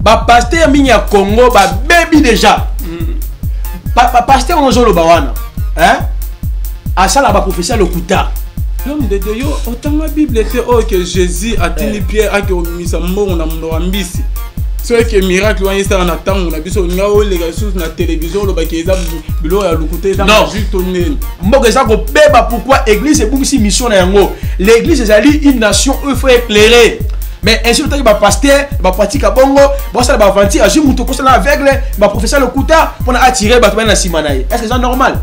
Ba pasteur minya Congo ba baby déjà. Ba pasteur onzo lo bawana. Hein? Asala ba professeur lokuta. L'homme de Dieu autant la Bible était oh que Jésus a tenu Pierre a que misa mbongo na mndo ambisi. C'est que miracle wa yesa na tango na biso nga o les ressources na télévision lo ba ke za bilo ya lokuta za juste tonel. Mboko za ko beba pourquoi église et bungsi mission na yango. L'église ezali une nation où il faut éclairer. Mais ainsi, le pasteur, ma pratique à Bongo, ça va ventir, je me suis aveugle, ma professeur le Kouta pour attirer la Simanaï. Est-ce que c'est normal?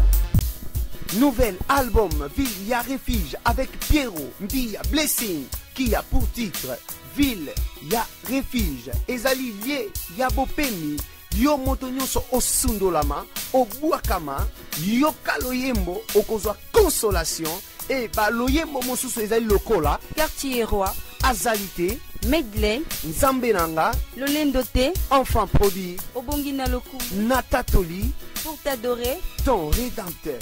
Nouvel album Ville y a refuge avec Pierrot Mbia Blessing qui a pour titre Ville y a refuge. Ezali lié Yabopeni, Yo Motonyoso Osundolama, Obuakama, Yo Kaloyembo, Okozwa Consolation, et Baloyembo Mosuso Ezali Lokola, Quartier Roi, Azalité. Medley, Nzambenanga, Lolendote, Enfant Prodigue, Obongina Loku, Natatoli, pour t'adorer, ton rédempteur.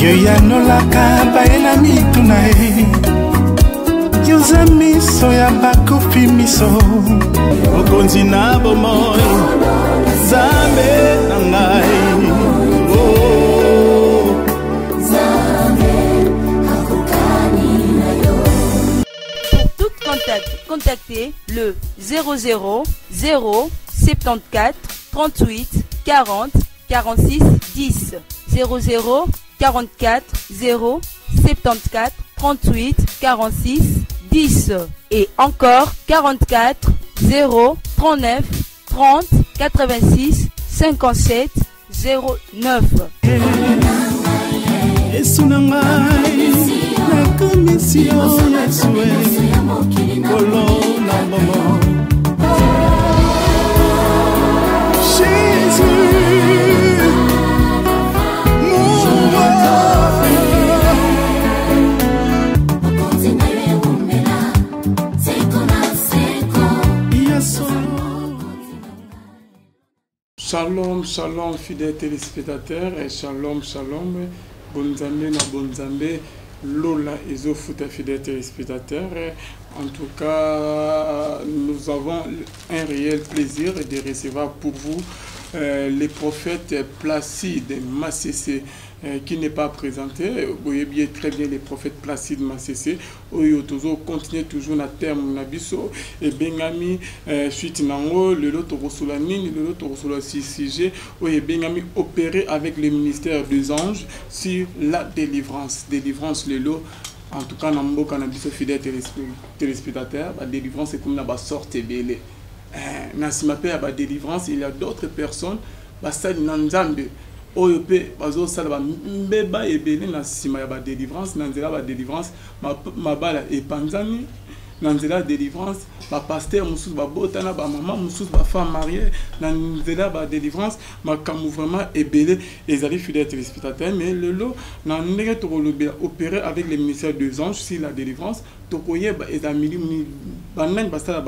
Yoyanolaka baela mitunae, Yozamiso ya bakofi miso, Okonzina bomoy. Zambe nangai, oh Zambe hakukani nayo. Pour tout contact, contactez le 00 0 74 38 40 46 10 00 44 0 74 38 46 10 et encore 44 0 39 30 86 57 09. Shalom, shalom, fidèles téléspectateurs, et shalom, shalom, bonzambé na bonzambé, Lola Ezofuta, fidèles téléspectateurs. En tout cas, nous avons un réel plaisir de recevoir pour vous les prophètes Placide Masese, qui n'est pas présenté. Vous voyez bien très bien les prophètes Placide Masese. Oyotozo continue toujours na terme nabiso et Bengami suite nango le loto rosolamine le loto rosolasi CG oye Bengami opéré avec le ministère des anges sur la délivrance le lot. En tout cas nambo kanabiso fidèle téléspectateur la délivrance c'est comme na ba sorte belé nasima pe ba délivrance il y a d'autres personnes ba sali na nzambe oyo pe bazo sala ba mbeba ebele nasima ya ba délivrance nanzela ba délivrance ma bala e panzami nanzela délivrance ba pasteur mususu ba botana ba maman mususu ba femme mariée nanzela ba délivrance ma kamu vraiment ebele ezali fidèle téléspectateur mais le lot na ndenge to lobela opérer avec les ministères des anges si la délivrance Tokoyeba et Amili Banan Basta la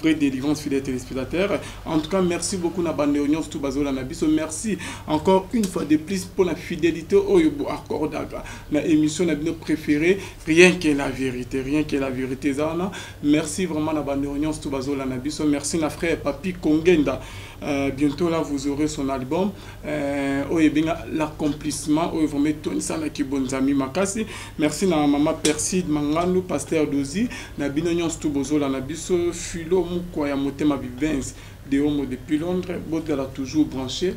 vraie délivrance fidèle téléspectateurs. En tout cas, merci beaucoup Nabanéonion, tout Bazola Nabiso. Merci encore une fois de plus pour la fidélité au Yobo Accordaga. La émission Nabino préférée, rien que la vérité, rien que la vérité. Zana. Merci vraiment Nabanéonion, tout Bazola Nabiso. Merci na frère Papi Kongenda. Bientôt là vous aurez son album l'accomplissement merci na maman Perside Mangano pasteur Dozi na binonyon stubozo la na biso filo mukwa ya motema bibens de homo depuis Londres botala toujours branché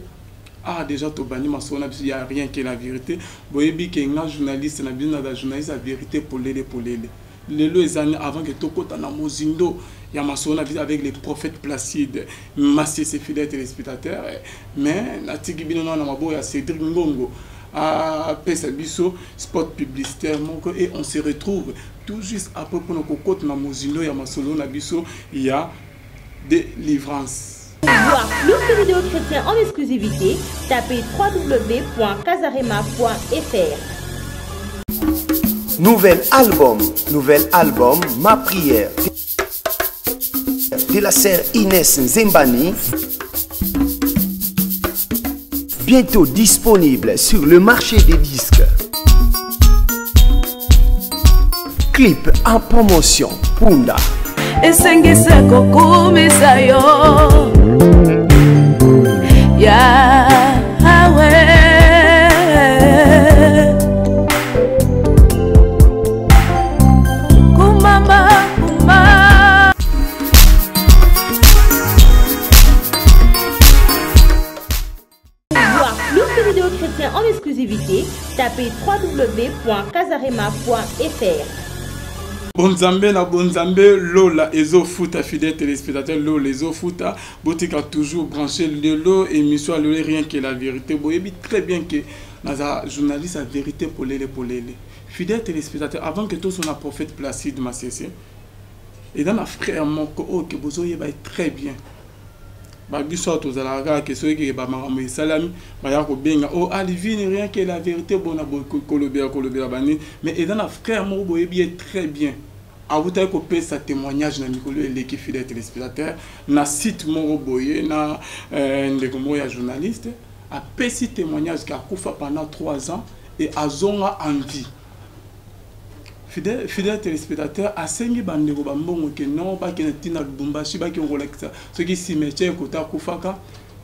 ah déjà tobani masona il y a rien que la vérité boyebi que na journaliste na bino na journaliste la vérité polele les années avant que Tokota na mozindo Yamasona vit avec les prophètes Placide Massé ses fidèles téléspectateurs mais la Tigibino na mabo ya Cédric Ngongo à Pesabiso spot publicitaire moko et on se retrouve tout juste après pour nos cocottes na mozindo Yamasolo na biso il y a délivrance. Voir d'autres vidéos chrétiennes en exclusivité, tapez www.casarhema.fr. Nouvel album, ma prière de la sœur Inès Nzembani. bientôt disponible sur le marché des disques. Clip en promotion, Punda. En exclusivité, tapez www.casarhema.fr. Bonzambe na bonzambe, lola ezo futa fidèle téléspectateur, lola ezo futa boutique a toujours branché lelo émission à lelo rien que la vérité. Boyebi très bien que naza journaliste à vérité polele. Fidèle téléspectateur, avant que tout soit un prophète Placide Masséssé et dans la frère Moko que bozo yeba très bien. Babiso tozalaka que soki ke ba makambo esalami baya ko benga o alivine rien que la vérité bona kolobela bani mais et dans la frère mo boyebi très bien awuta ko pesa témoignage na mikolo eleki fidèle téléspectateur na site mo boye na ndeko mo ya journaliste a pesi témoignage ka kufa pendant 3 ans et azonga en vie. Fidèle téléspectateur, à Sengi Bandego Bambon, qui n'ont pas qu'un tina Bumbashi, pas qu'un relax. Ce qui s'y mettait, Kota Koufaka,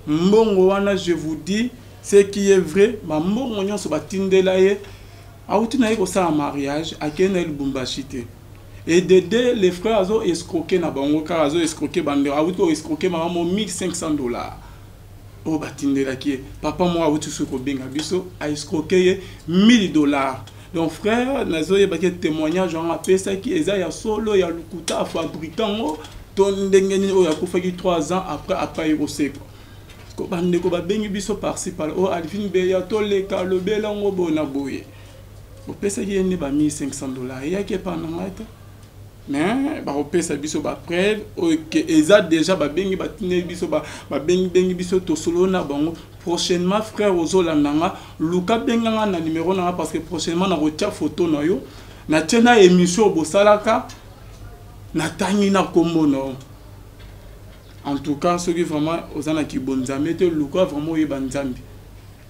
Mbongoana, je vous dis, ce qui est vrai, ma Mbongoana, ce batin de l'aïe, à Outinaï, au sein mariage, à Kenel Bumbashite. Et d'aider les frères Azo escroquer Nabango, Karazo escroquer Bandé, à Outo escroquer Mamamo $1,500. Au batin de l'aïe, papa, moi, à Outu Soukobinga, Bisso, à escroquer $1,000. Donc frère, nous avons des témoignages en appel, ça qui est à solo, il y a le couta fabricant, ton dengeni au yakufagi 3 ans après il recède. Ko bande ko ba bengi biso parci par au Alvin Beya to le kalobela ngo bona boye. Au pesa qui est né ba $1,500, il y a qui pas na mate. Mais ba au pesa biso ba preuve que eza déjà ba bengi ba tine biso ba bengi biso to solo na bango. Prochainement frère Ozolandanga Luka Benganga na numéro nanga parce que prochainement na retia photo na yo na tiena émission bosalaka na tangi na kombo na. En tout cas ceux qui vraiment ozana ki bonzambe te Luka vraiment yeba nzambi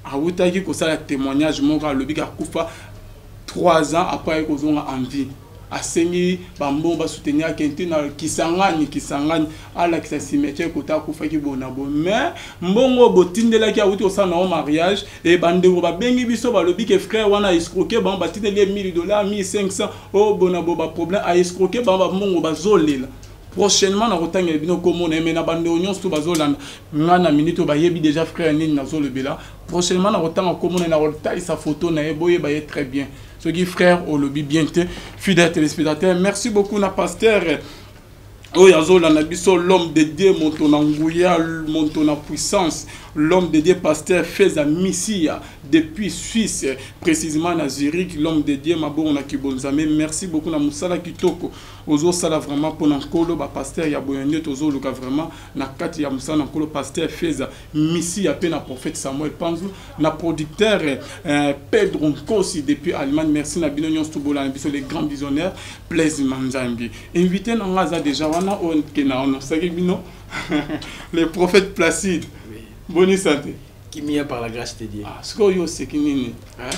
awuta ki ko sala témoignage moka lobi ka kufa 3 ans après ko zonga en vie asengi bambo ba soutenir kentina kisangani ala kisa cimetière kota kufa ki bonabo mais mbongo botindela ki awuti osana au mariage et bandeko ba bengi biso ba lobi ke frère wana escroquer ba batindela $1,000 $1,500 oh bonabo ba problème a escroquer ba mbongo ba zolela prochainement na rotanga bino komo na mena bande union sto bazolanda ngana minute ba yebi déjà frère nini na zolobela prochainement na rotanga komo na rotai sa photo na yeboye ba ye très bien. Ce qui frère au lobby bien été fidèle téléspectateur, merci beaucoup na pasteur Oyazo Lanabiso, l'homme de Dieu, mon puissance, l'homme de Dieu, pasteur Feza Missia, depuis Suisse, précisément à Zurich, l'homme de Dieu, ma bonne Akibonzame, merci beaucoup na Moussala Kitoko, Ozo Sala vraiment pour Nankolo, pasteur Yaboyanet, Ozo Luka vraiment, Nakati Yamoussa Nankolo, pasteur Feza Missia, peine prophète Samuel Panzou, na producteur Pedro Nkosi, depuis Allemagne, merci na Binonion Stoubola, les grands visionnaires, Plaise Manzambi. Invité Nangaza déjà, les prophètes Placide. Oui. Bonne santé. Qui m'y a par la grâce de Dieu. Ah, ce que yo c'est qui n'est pas.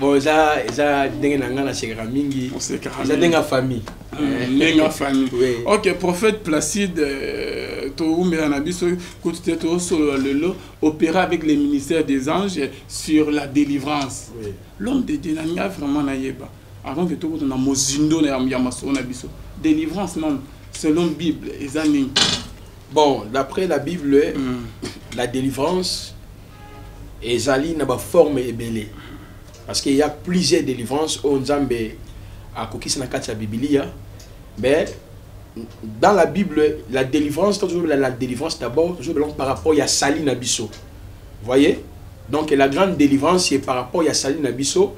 Bon, ça, ça, famille. Ok, prophète Placide, tu opéré avec les ministères des anges sur la délivrance. Oui. L'homme de Dieu n'a vraiment naïba. Avant que tout le monde a mozindo na yamaso na biso. Délivrance non. Selon la Bible, les années. Bon, d'après la Bible, la délivrance est dans la forme et belée. Parce qu'il y a plusieurs délivrances au Nzambé à Kokis Nakatsa Bibilia. Mais dans la Bible, la délivrance, toujours la délivrance d'abord, toujours par rapport à Sali Nabiso. Vous voyez? Donc la grande délivrance, c'est par rapport à Sali Nabiso.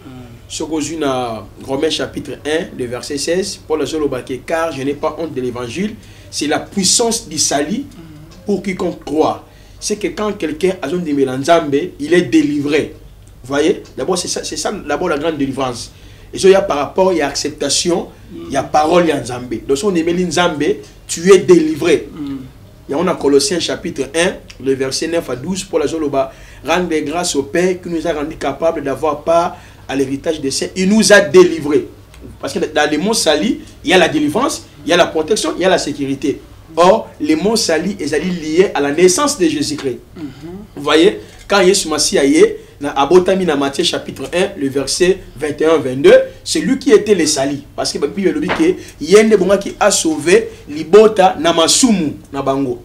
Ce qu'on a Romains chapitre 1, le verset 16, Paul a dit, car je n'ai pas honte de l'évangile, c'est la puissance du salut pour quiconque croit. C'est que quand quelqu'un a zone de Mélanzambé, il est délivré. Vous voyez? D'abord, c'est ça d'abord la grande délivrance. Et ça, il y a par rapport, il y a acceptation, il y a parole, il y a Nzambé. Donc, si on est Mélanzambé, tu es délivré. Il y a Colossiens chapitre 1, le verset 9 à 12, pour la Zoloba. Rendre grâce au Père qui nous a rendu capables d'avoir part à l'héritage des saints. Il nous a délivrés. Parce que dans les mots salis, il y a la délivrance, il y a la protection, il y a la sécurité. Or, les mots salis, ils sont liés à la naissance de Jésus-Christ. Vous voyez, quand Jésus Massia est, dans Matthieu chapitre 1, le verset 21-22, c'est lui qui était les salis. Parce que depuis le Bible, il y a des gens qui a sauvé l'ibota namasumu nabango.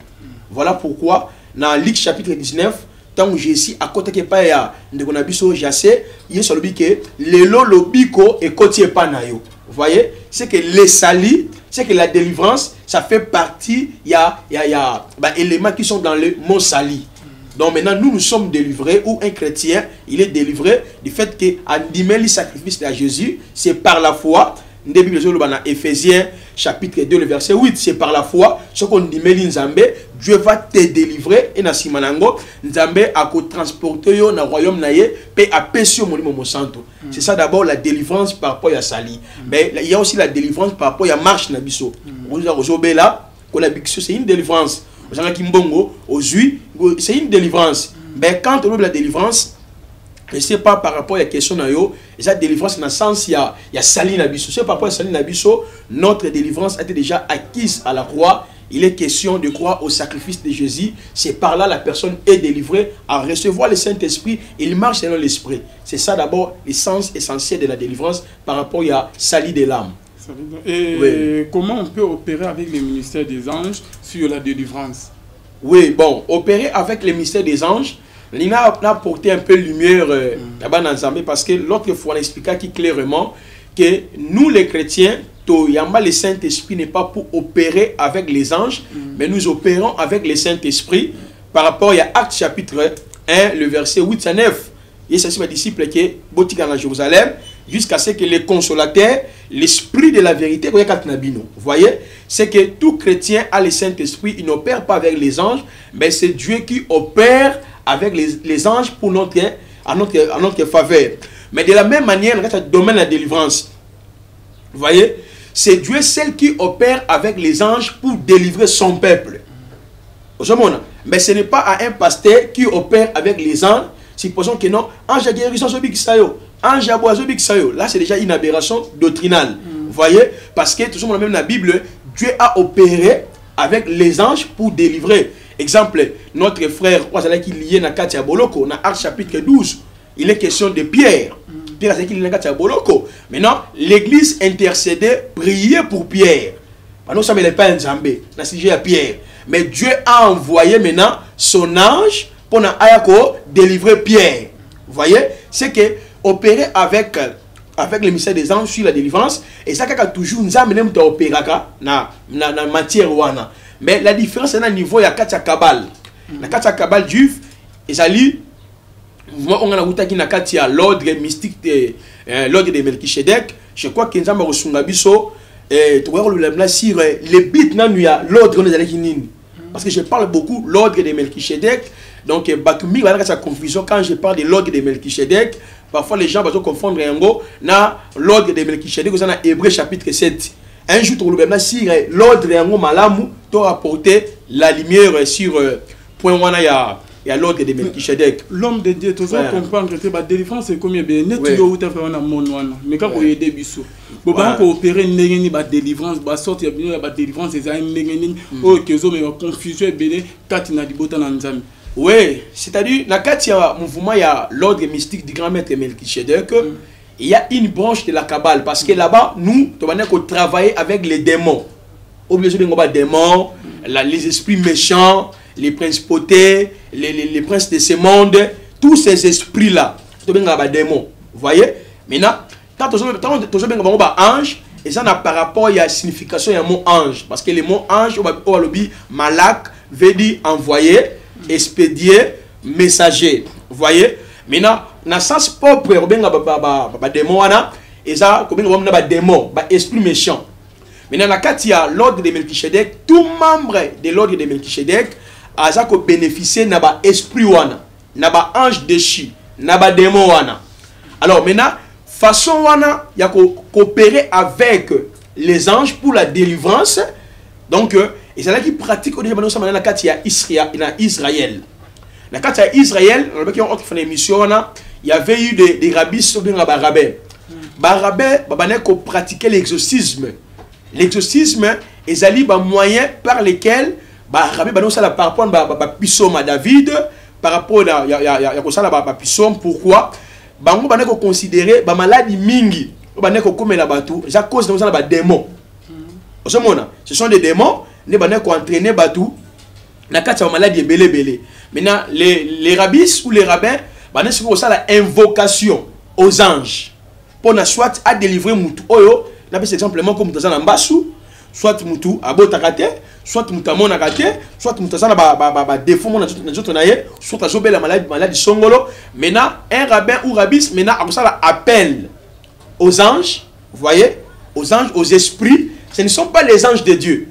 Voilà pourquoi, dans Luc chapitre 19, tant que Jésus a côté que pas ya ndekonabiso jassé, il est le que le lobiko et côté pas nayo. Vous voyez, c'est que les salis, c'est que la délivrance, ça fait partie, il y a éléments qui sont dans le mot sali. Donc maintenant, nous sommes délivrés, ou un chrétien, il est délivré du fait qu'Andimel, le sacrifice de Jésus, c'est par la foi. Dans Éphésiens, chapitre 2, le verset 8, c'est par la foi. Ce qu'on dit, Dieu va te délivrer. Et dans Simanango, Nzambe a transporté dans le royaume naïe, et a péché au monument santo. C'est ça d'abord la délivrance par rapport à Sali. Mais il y a aussi la délivrance par rapport à la marche Nabiso. C'est une délivrance. C'est une délivrance. Mais quand on a la délivrance, je ne sais pas par rapport à la question de la délivrance, dans le sens il y a Sali Nabiso. C'est par rapport à Sali Nabiso, notre délivrance a été déjà acquise à la croix. Il est question de croire au sacrifice de Jésus. C'est par là la personne est délivrée à recevoir le Saint-Esprit. Il marche selon l'Esprit. C'est ça d'abord l'essence essentielle de la délivrance par rapport à Sali de l'âme. Et oui. Comment on peut opérer avec le ministère des anges sur la délivrance? Oui, bon, opérer avec le ministère des anges, Lina a apporté un peu de lumière là-bas dans Zambé, parce que l'autre fois, on expliqua clairement que nous, les chrétiens, Toyamba, le Saint-Esprit n'est pas pour opérer avec les anges, mais nous opérons avec le Saint-Esprit par rapport à Actes chapitre 1, le verset 8 à 9. Et ça, c'est mes disciples qui sont à Jérusalem, jusqu'à ce que les consolateurs, l'esprit de la vérité, vous voyez, c'est que tout chrétien a le Saint-Esprit, il n'opère pas avec les anges, mais c'est Dieu qui opère avec les anges pour notre, à notre faveur. Mais de la même manière, dans le domaine de la délivrance, vous voyez, c'est Dieu seul qui opère avec les anges pour délivrer son peuple. Mais ce n'est pas à un pasteur qui opère avec les anges. Supposons que non, ange à guérison, ange à boiseau, là c'est déjà une aberration doctrinale. Vous voyez, parce que toujours dans la Bible, Dieu a opéré avec les anges pour délivrer. Exemple, notre frère, qui lié dans Katia Boloko, dans Actes chapitre 12, il est question de Pierre. Pierre, c'est qui lié dans Katia Boloko. Maintenant, l'église intercédait, priait pour Pierre. Nous ça n'est pas un Zambé, dans le sujet à Pierre. Mais Dieu a envoyé maintenant son ange pour délivrer Pierre. Vous voyez, c'est que opérer avec le ministère des anges sur la délivrance, et ça a toujours nous amené à opérer dans la matière. Mais la différence est au niveau de la Kabal. La Kabal juif, ils allaient on a route qui na katia l'ordre mystique de l'ordre de Melchisedec. Je crois que nous avons reçu biso et tu vois le sur les bits nan ya l'ordre nous allait kinini. Parce que je parle beaucoup l'ordre de Melchisedec. Donc, il y a une confusion quand je parle de l'ordre de Melchisedec. Parfois, les gens vont confondre l'ordre de Melchisedec dans Hébreux chapitre 7. Un jour, si l'ordre de Malamu, tu as apporté la lumière sur point où il y a l'ordre de Melchisedec. L'homme de Dieu, tu vas comprendre que la délivrance est combien bien. Net, tu as fait un monde. Mais quand vous avez des bisous, vous pouvez opérer une délivrance, vous sortir la délivrance, vous avez une délivrance, vous avez une confusion, vous avez une délivrance. Oui, c'est-à-dire, dans le mouvement, il y a l'ordre mystique du grand maître Melchisedec. Il y a une branche de la Kabbale. Parce que là-bas, nous, on travaille avec les démons. Obligé de combattre les démons, les esprits méchants, les principautés, les princes de ce monde. Tous ces esprits-là, on combattre les démons. Vous voyez? Maintenant, quand on combattre les anges, et ça, par rapport à la signification du mot ange. Parce que le mot ange, on va le dire, malak, veut dire envoyer, expédier, messager. Vous voyez? Maintenant, dans le sens propre, il y a des démons, esprit méchant. Maintenant, il y a l'ordre de Melchisedec, tout membre de l'ordre de Melchisedec a bénéficié d'un esprit, d'un ange déchu, d'un démon. Alors, maintenant, façon il y a coopérer avec les anges pour la délivrance. Donc, Et c'est là qu'il pratique au début de la carte à Israël. La carte à Israël, on a vu qu'on fait une mission, il y avait eu des rabbis sur le barabé. Barabé, il pratiquait l'exorcisme. L'exorcisme est un moyen par lequel Barabé, par rapport à Pissom à David, par rapport à Pissom, pourquoi? Bango baneko considérer ba maladie mingi baneko komela batu ja cause de ça ba démon osomona ce sont des démons ne baneko entraîner batu na kati ya maladie belebele. Maintenant les rabbis ou les rabbins baneko ça la invocation aux anges pour na soit à délivrer mutu oyo na pese simplement comme mutu na mbasu soit mutu abotaka te soit mutu amonaka te soit mutu na ba défaut mona nzoto na ye soit azobela maladie songolo. Maintenant un rabbin ou rabbis maintenant a ça appel aux anges, vous voyez, aux anges, aux esprits, ce ne sont pas les anges de Dieu.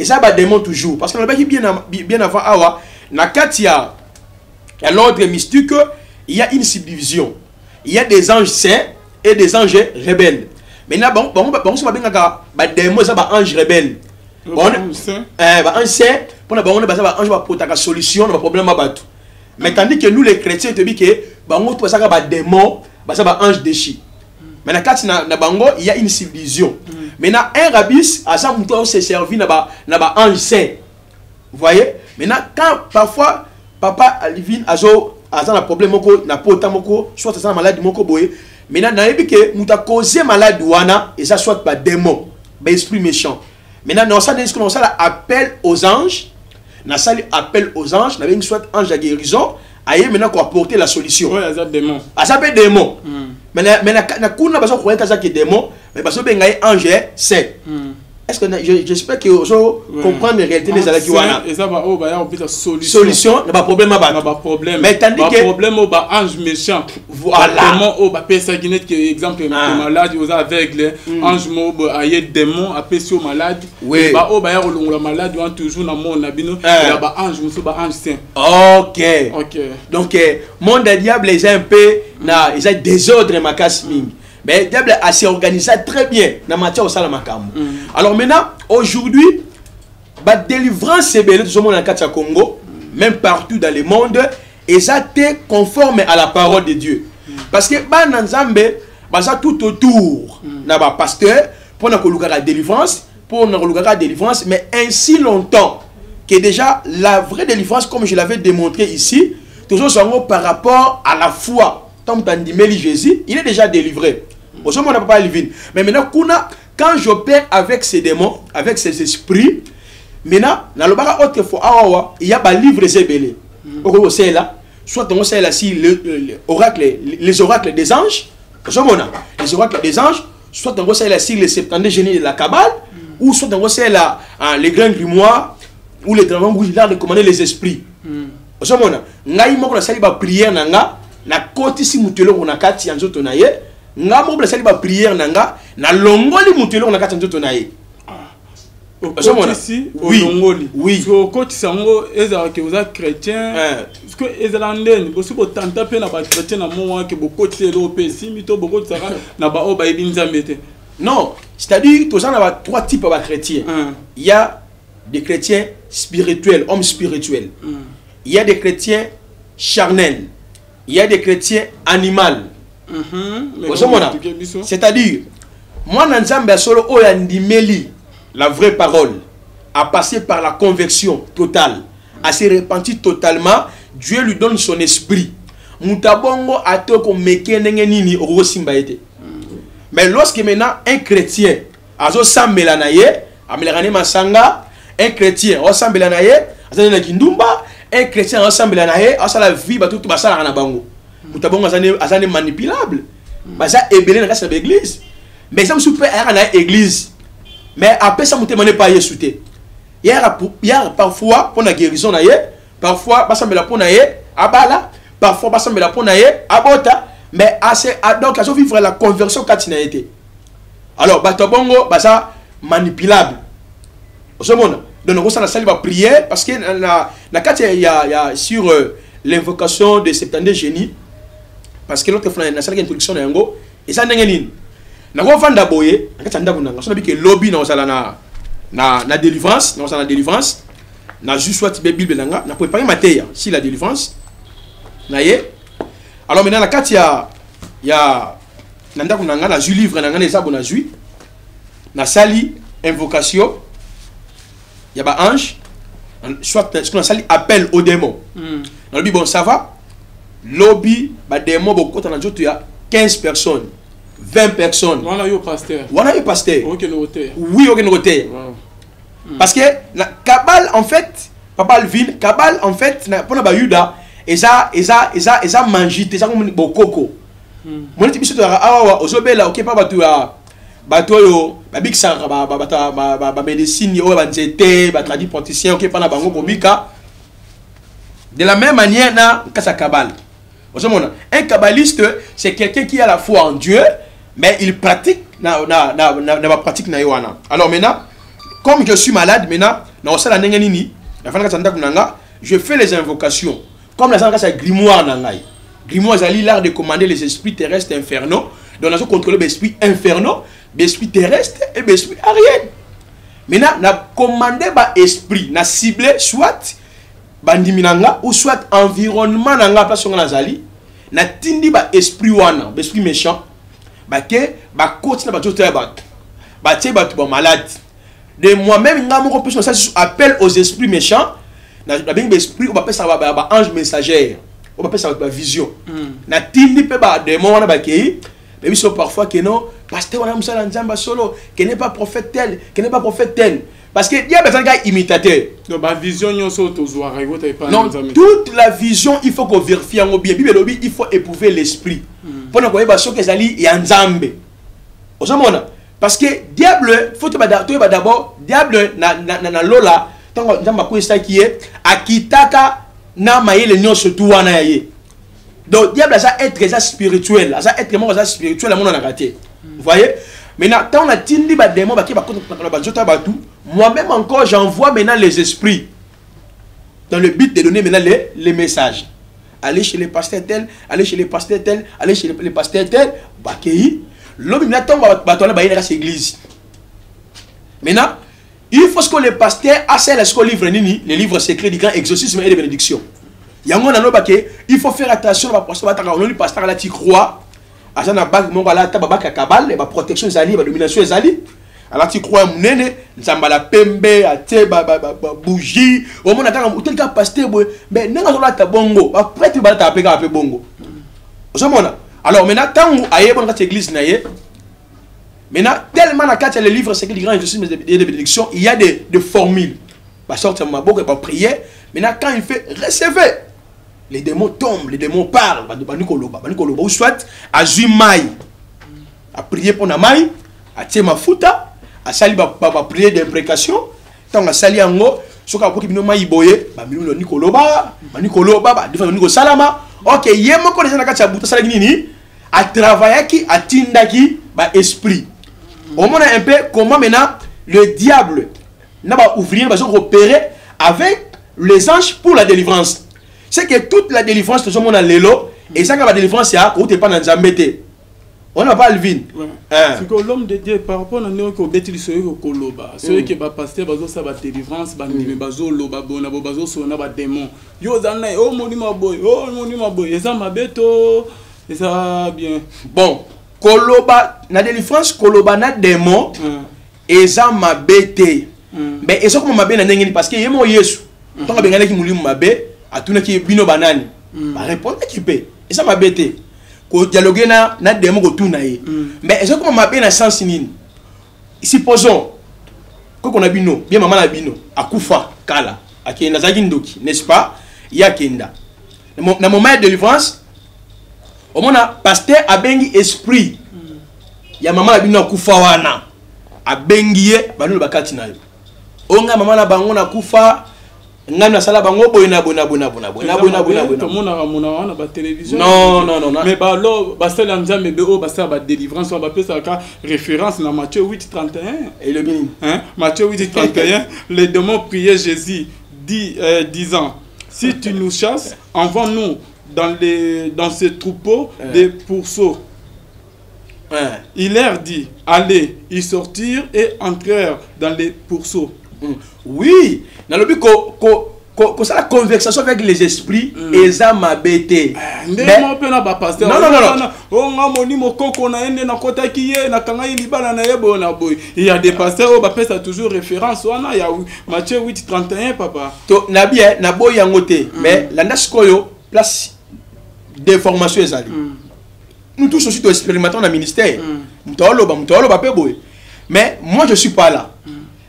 Et ça va démon toujours parce que le Bible bien avant awa na katia à l'ordre mystique, il y a une subdivision. Il y a des anges saints et des anges rebelles. Maintenant bon ça va bien ba démon ça ba ange rebelle. Bon, ange saint pour na bon ça ba ange va porter la solution au problème ba tout. Mais tandis que nous les chrétiens te dit que bango to ça ba démon, ba ça ba ange déchi. Mais na kati na bango il y a une subdivision. Maintenant un rabbis à ça muto se servir na ba ange saint. Vous voyez? Maintenant quand parfois papa Alvin azo azan a problème moko na pota moko soit ça maladie moko boye. Maintenant na yebi que muta causer maladie wana et ça soit ba démon, ba esprit méchant. Maintenant dans ça est-ce que on ça appelle aux anges? Na sali appel aux anges, na bien soit ange à guérison, aye maintenant qu'on apporter la solution. Oui, ça démon. Ah ça peut démon. Mais na kuna baso croire que ça qui démon, mais baso benga ange c'est. Est-ce que j'espère que oso comprendre la réalité des alaki wana. Et ça va oh ba on peut la solution. Solution, na ba problème ba. Na ba problème. Mais tandis que problème au ba ange méchant. Voilà. Démon au ba pesa guinette que exemple malade aux aveugles, ange mo aye démon apesio malade. Ba oh ba ya olongola malade on toujours na mon abino, na ba ange muso ba ange saint. OK. OK. Donc monde diable les un peu na ils a désordre makasming. Mais diable a s'organisé très bien dans matière au salamakamu. Alors maintenant, aujourd'hui, la délivrance est belle, tout le monde en Katia Congo, même partout dans le monde, et ça te conforme à la parole de Dieu. Parce que dans Zambé, ça tout autour, na ba pasteur, pour nous avoir la délivrance, mais ainsi longtemps que déjà la vraie délivrance, comme je l'avais démontré ici, toujours par rapport à la foi. Tant que Jésus, il est déjà délivré. Mais maintenant, quand j'opère avec ces démons, avec ces esprits, maintenant, dans le bar autrefois, il y a des livres zébélés. Soit on sait là si les oracles des anges, les oracles des anges, soit on sait là si les 70 génies de la Kabbale, ou soit on sait là les grands grimoires, ou les dragons rouges, là de commander les esprits. Na koti si mutelo on a kati anzo tonaye nga mo blessali ba prière nanga na longoli mutelo on a kati anzo tonaye ça mon ici au longoli oui so koti sango ezala ke oza chrétien parce que ezala ndeni bosu bo tanta pe na ba chrétien na mo wa ke bo koti le opesi mito bo koti saka na ba o ba ibinzambete non c'est-à-dire tous on a trois types de chrétiens. Il y a des chrétiens spirituels, hommes spirituels. Il y a des chrétiens charnels. Il y a des chrétiens animaux. C'est-à-dire, moi, la vraie parole a passé par la conversion totale, a se répandu totalement. Dieu lui donne son esprit. Mais lorsque maintenant un chrétien, un chrétien, un chrétien ensemble à la vie tout basala na bango mutabongo azane manipulable baza ebelé na kasa l'église mais ça me super à la église mais après ça muté mané pas yesouté hier parfois pour la guérison na yé parfois basambe la pour na yé abala parfois basambe la pour na yé abota mais assez donc à vivre la conversion katina été alors batabongo baza manipulable osomona. Donc, on s'en salle va prier parce que il y a sur l'invocation de 70 génies. Parce que l'autre fois, il y a une introduction d'un go et ça n'est rien. N'a pas vendu à boyer. N'a pas vendu à boyer. N'a pas vendu à boyer. N'a pas vendu à boyer. la délivrance, non, ça la délivrance, na juste soit Bible nanga, na préparer matéria, si la délivrance. Naye. Alors maintenant la carte il y a nanda ko nanga na ju livre nanga na ezabo na ju. Na sali invocation. Il y a ba ange, soit ce qu'on sali appel au démon. Dans le bon ça va. Lobby ba démon beaucoup dans jour tu as 15 personnes. 20 personnes. Voilà, yo pasteur. Voilà, yo pasteur. OK, no roté. Oui, OK, no roté. Parce que la cabale en fait, papa Alvin, cabale en fait, pour na ba Juda, et ça mangit, et ça comme bokoko. Moi tu biso ra awa ozobela, OK, papa tu a batoyo, ba big sara ba médecine yo ba nzete, ba tradit praticien, OK, pana bango komika. De la même manière na kasa cabale. Un kabbaliste, c'est quelqu'un qui a la foi en Dieu, mais il pratique na pratique na yoana. Alors maintenant, comme je suis malade maintenant, na osala ndenge nini, na fana katanda kunanga, je fais les invocations. Comme la sanga sa grimoire nangai. Grimoire zali l'art de commander les esprits terrestres infernaux, donc na so contrôler les esprits infernaux, les esprits terrestres et les esprits ariens. Maintenant, na commander ba esprit, na cibler soit bandiminanga ou soit environnement nanga place on zali, na tindi ba esprit wana, ba esprit méchant, ba ke ba coach na ba tout ba tie ba tout malade. De moi-même nga moko plus ça appel aux esprits méchants, na bien ba esprit on appelle ça ba ange messager, on appelle ça ba vision. Na tindi pe ba démon wana ba ke, mais ils sont parfois que non, pasteur wana musala nzamba solo, que n'est pas prophète tel, que n'est pas prophète tel. Parce que il y a besoin d'un imitateur. Donc, la vision, toute la vision, il faut qu'on vérifie en bien. Il faut éprouver l'esprit. Pour nous, il faut que ça y a un zambé. Parce que diable, faut que d'abord, diable, na lola, tant que nous avons ça qui est, akitaka na maye le nyon surtout wana ye. Donc, diable, ça être ça spirituel, ça être moi ça spirituel, mon on a raté. Vous voyez? Maintenant, tant on a tindi ba démon ba ki ba tout. Moi-même encore, j'envoie maintenant les esprits dans le but de donner maintenant les messages. Allez chez les pasteurs tel, allez chez les pasteurs tel, allez chez les pasteurs tel. Bakei. L'homme maintenant tombe dans l'église. Maintenant, il faut que les pasteurs achètent les livres nini, les livres secrets du grand exorcisme et des bénédictions. Il faut faire attention à le pasteur là qui croit. À ça, la protection zali, la domination zali. Alors tu crois monene nzambala pembe ate ba bougie au monde ataka tel ka pasteur ben nanga zola ta bongo ba prêtre ba ta peka pe bongo ozomona. Alors maintenant tangu aye bon ka église na ye maintenant tellement na kati le livre c'est que les grands exorcismes et des bénédictions il y a des formules ba sortir ma bouche ba prier maintenant quand il fait recevez les démons tombent les démons parlent ba nikoloba ou soit azumai a prier pour na mai a tie ma futa à sali ba prier d'imprécation tant à sali en haut soka pour qu'il ma iboye ba milulo nikoloba ba nikoloba ba devant niko salama OK yemo ko déjà na kati ya buta sala nini a travailler qui a tindaki ba esprit au moins un peu comment maintenant le diable n'a pas ouvrir parce qu'on repérer avec les anges pour la délivrance c'est que toute la délivrance tout le monde a l'élo et ça que la délivrance ya ko te pas dans zambete. On n'a pas le vin. C'est que l'homme de Dieu, par rapport à nous, qui obéit, celui qui va passer, ça va délivrance, va nimer, va sona, va démon. Yo zana, oh monument boy, et ça m'a béto, et ça bien. Bon, koloba, na délivrance, koloba na démon, et ça m'a bété. Mais et ça comment m'a béné parce que y a mon Yesu. Tant que bien qui moulim m'a bé, à tout le qui est bino banane. Ma réponse est qui paie, et ça m'a bété. Dialoguer na démon tout naie mais est-ce qu'on m'a bien sens nini supposons que qu'on a bino bien maman a bino akufa kala akenda zagindoki n'est-ce pas ya kenda na moment de délivrance au mona pasteur abengi esprit ya maman a bino akufa wana abengié banu bakati nayo onga maman na bango na kufa ngana sala bango boyna to mona wana ba télévision non mais ba lo ba sala nzambe be o ba sala ba délivrance ba pesa ka référence na Matthieu 8:31 et le bien hein Matthieu 8:31 les démons priaient Jésus disant si tu nous chasses envoie-nous dans ces troupeaux des pourceaux. Il leur dit, allez, ils sortirent et entrèrent dans les pourceaux. Oui, dans le but que ça la conversation avec les esprits et ça m'a bêté. Mais non il y a des pasteurs qui font toujours référence il y a Matthieu 8:31 papa. To na bien na boya ngote mais la naskoyo place des formations ezali. Nous tous aussi expérimentons dans le ministère. Mais moi je suis pas là.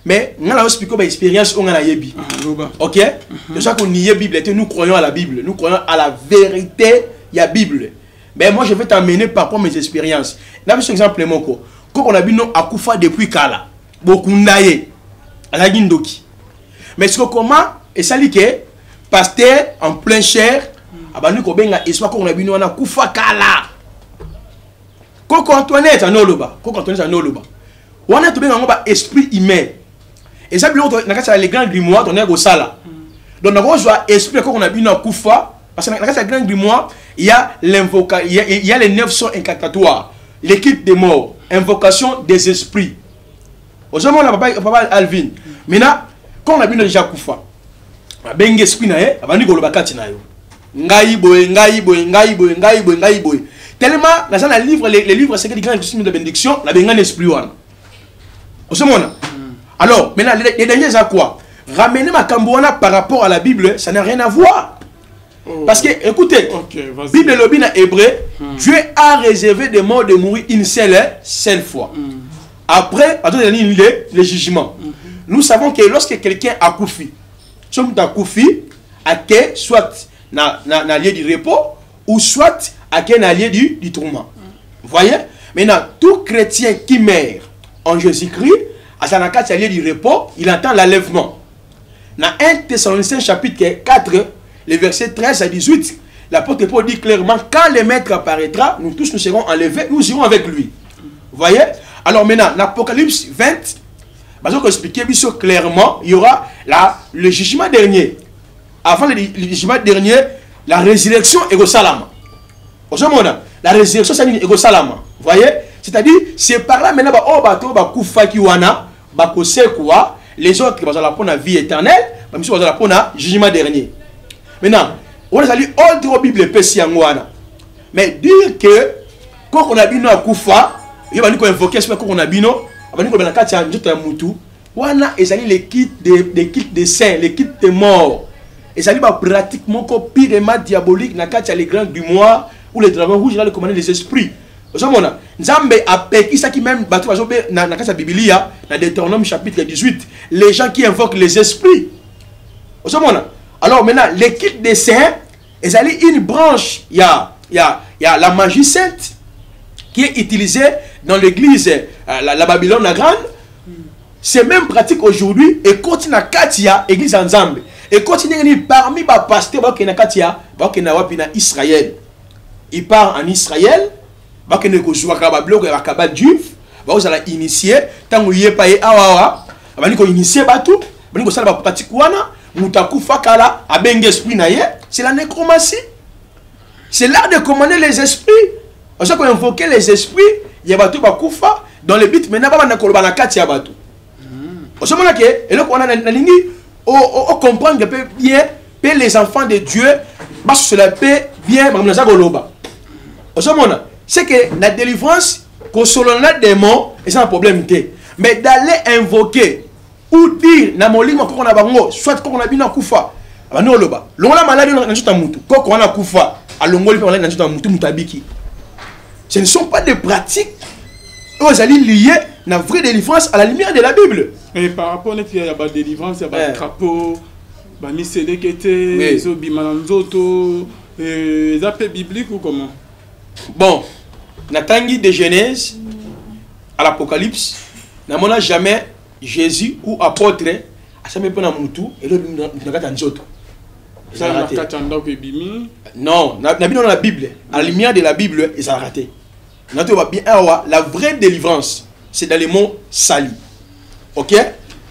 Mais nous allons expliquer l'expérience qu'on a la Bible. Ok? Déjà qu'on y est Bible, nous croyons à la Bible, nous croyons à la vérité de la Bible. Mais moi je vais t'amener par rapport à mes expériences. Là, par exemple, quand on a vu non Akoufa depuis Kala, beaucoup d'ailleurs, à la Guindoki. Mais ce comment est ça que pasteur en plein chair, abandonné qu'on benga et soit qu'on a vu non Akoufa Kala. Quand Antoinette en Oloba, quand Antoinette en Oloba, on a trouvé un esprit humain. Et ça, c'est les grands grimoires, on est au sala. Donc, on a esprit qu'on a vu dans Koufa, parce que dans les grands grimoires, il y a les 900 incantatoires, l'équipe des morts, invocation des esprits. Aujourd'hui, on a papa Alvin. Maintenant, quand on a vu dans Koufa, on a bien esprit, on a vu dans le bakati. Tellement, dans les livres, c'est que les grands systèmes de bénédiction, on a bien esprit. Alors, maintenant, les derniers, c'est quoi? Ramener ma Kambouana par rapport à la Bible, ça n'a rien à voir. Oh. Parce que, écoutez, okay, Bible lobby en hébreu, Dieu a réservé des morts de mourir une seule fois. Après, le jugement. Nous savons que lorsque quelqu'un a couffé, soit un lieu du repos, ou soit un lieu du tourment. Vous voyez? Maintenant, tout chrétien qui meurt en Jésus-Christ, à Sanaka, c'est lié du repos, il entend l'enlèvement. Dans 1 Thessaloniciens chapitre 4, les versets 13 à 18, l'apôtre Paul dit clairement, quand le maître apparaîtra, nous tous nous serons enlevés, nous irons avec lui. Vous voyez? Alors maintenant, dans l'Apocalypse 20, parce qu'on explique clairement, il y aura le jugement dernier. Avant le jugement dernier, la résurrection est au salam. Au ce moment-là, la résurrection est au salam. Vous voyez? C'est-à-dire, c'est par là maintenant, oh bateau, bakoufa kiwana, bakose quoi, les autres qui vont la prendre la vie éternelle, mais ils vont la prendre la jugement dernier. Maintenant, on a dit autre Bible pesiangwana, mais dire que quand on a bino akoufa, il va nous invoquer ce qu'on a bino, avant nous qu'on a la carte à notre moutou, on a essayé les kits de saints, les kits de morts, et ça dit pratiquement copie des maths diaboliques, la carte à les grands du mois ou les dragons rouges là le commander les esprits. Nzambe a péki ça qui même bateau dans la Bible, dans Deutéronome chapitre 18, les gens qui invoquent les esprits. Alors maintenant, l'équipe des saints, ils allaient une branche, il y a la magie sainte qui est utilisée dans l'église, la Babylone la grande. Ces mêmes pratiques aujourd'hui et continue à Katia, église ensemble. Et continue parmi les pasteurs qui sont Katia, qui sont en Israël. Ils partent en Israël. Bah que nous jouons à blog et à cabal juif, bah vous allez initier. Tant que pas et awa, bah nous initier bah tout, bah nous ça va pratique ouana, mutaku fakala, abengue esprit naie. C'est la nécromancie, c'est l'art de commander les esprits. On sait qu'on invoquer les esprits, y a bah tout bah kufa dans le but. Maintenant bah on a colba na kati y a bah tout. On sait maintenant que et donc on a la ligne au comprendre que bien, les enfants de Dieu, bah cela peut bien, bah nous a goloba. On sait maintenant. C'est que la délivrance, consolant les démons, c'est un problème. Mais d'aller invoquer ou dire, soit qu'on a bien un koufa, non loba. L'on a malade dans notre moutou. Quand on a koufa, à l'ongol dans notre moutou moutabiki. Ce ne sont pas des pratiques aux alliés liées à la vraie délivrance à la lumière de la Bible. Et par rapport à la délivrance, il y a des crapauds, des misédéquetés, des obimanzoto, des appels bibliques ou comment? Bon, Natangi de Genèse à l'Apocalypse, n'a jamais Jésus ou apôtre à sa même moutou et l'autre n'a pas d'autre. Non, n'a pas dans la Bible, à la lumière de la Bible, ils ont raté. La vraie délivrance, c'est dans les mots salut. Ok?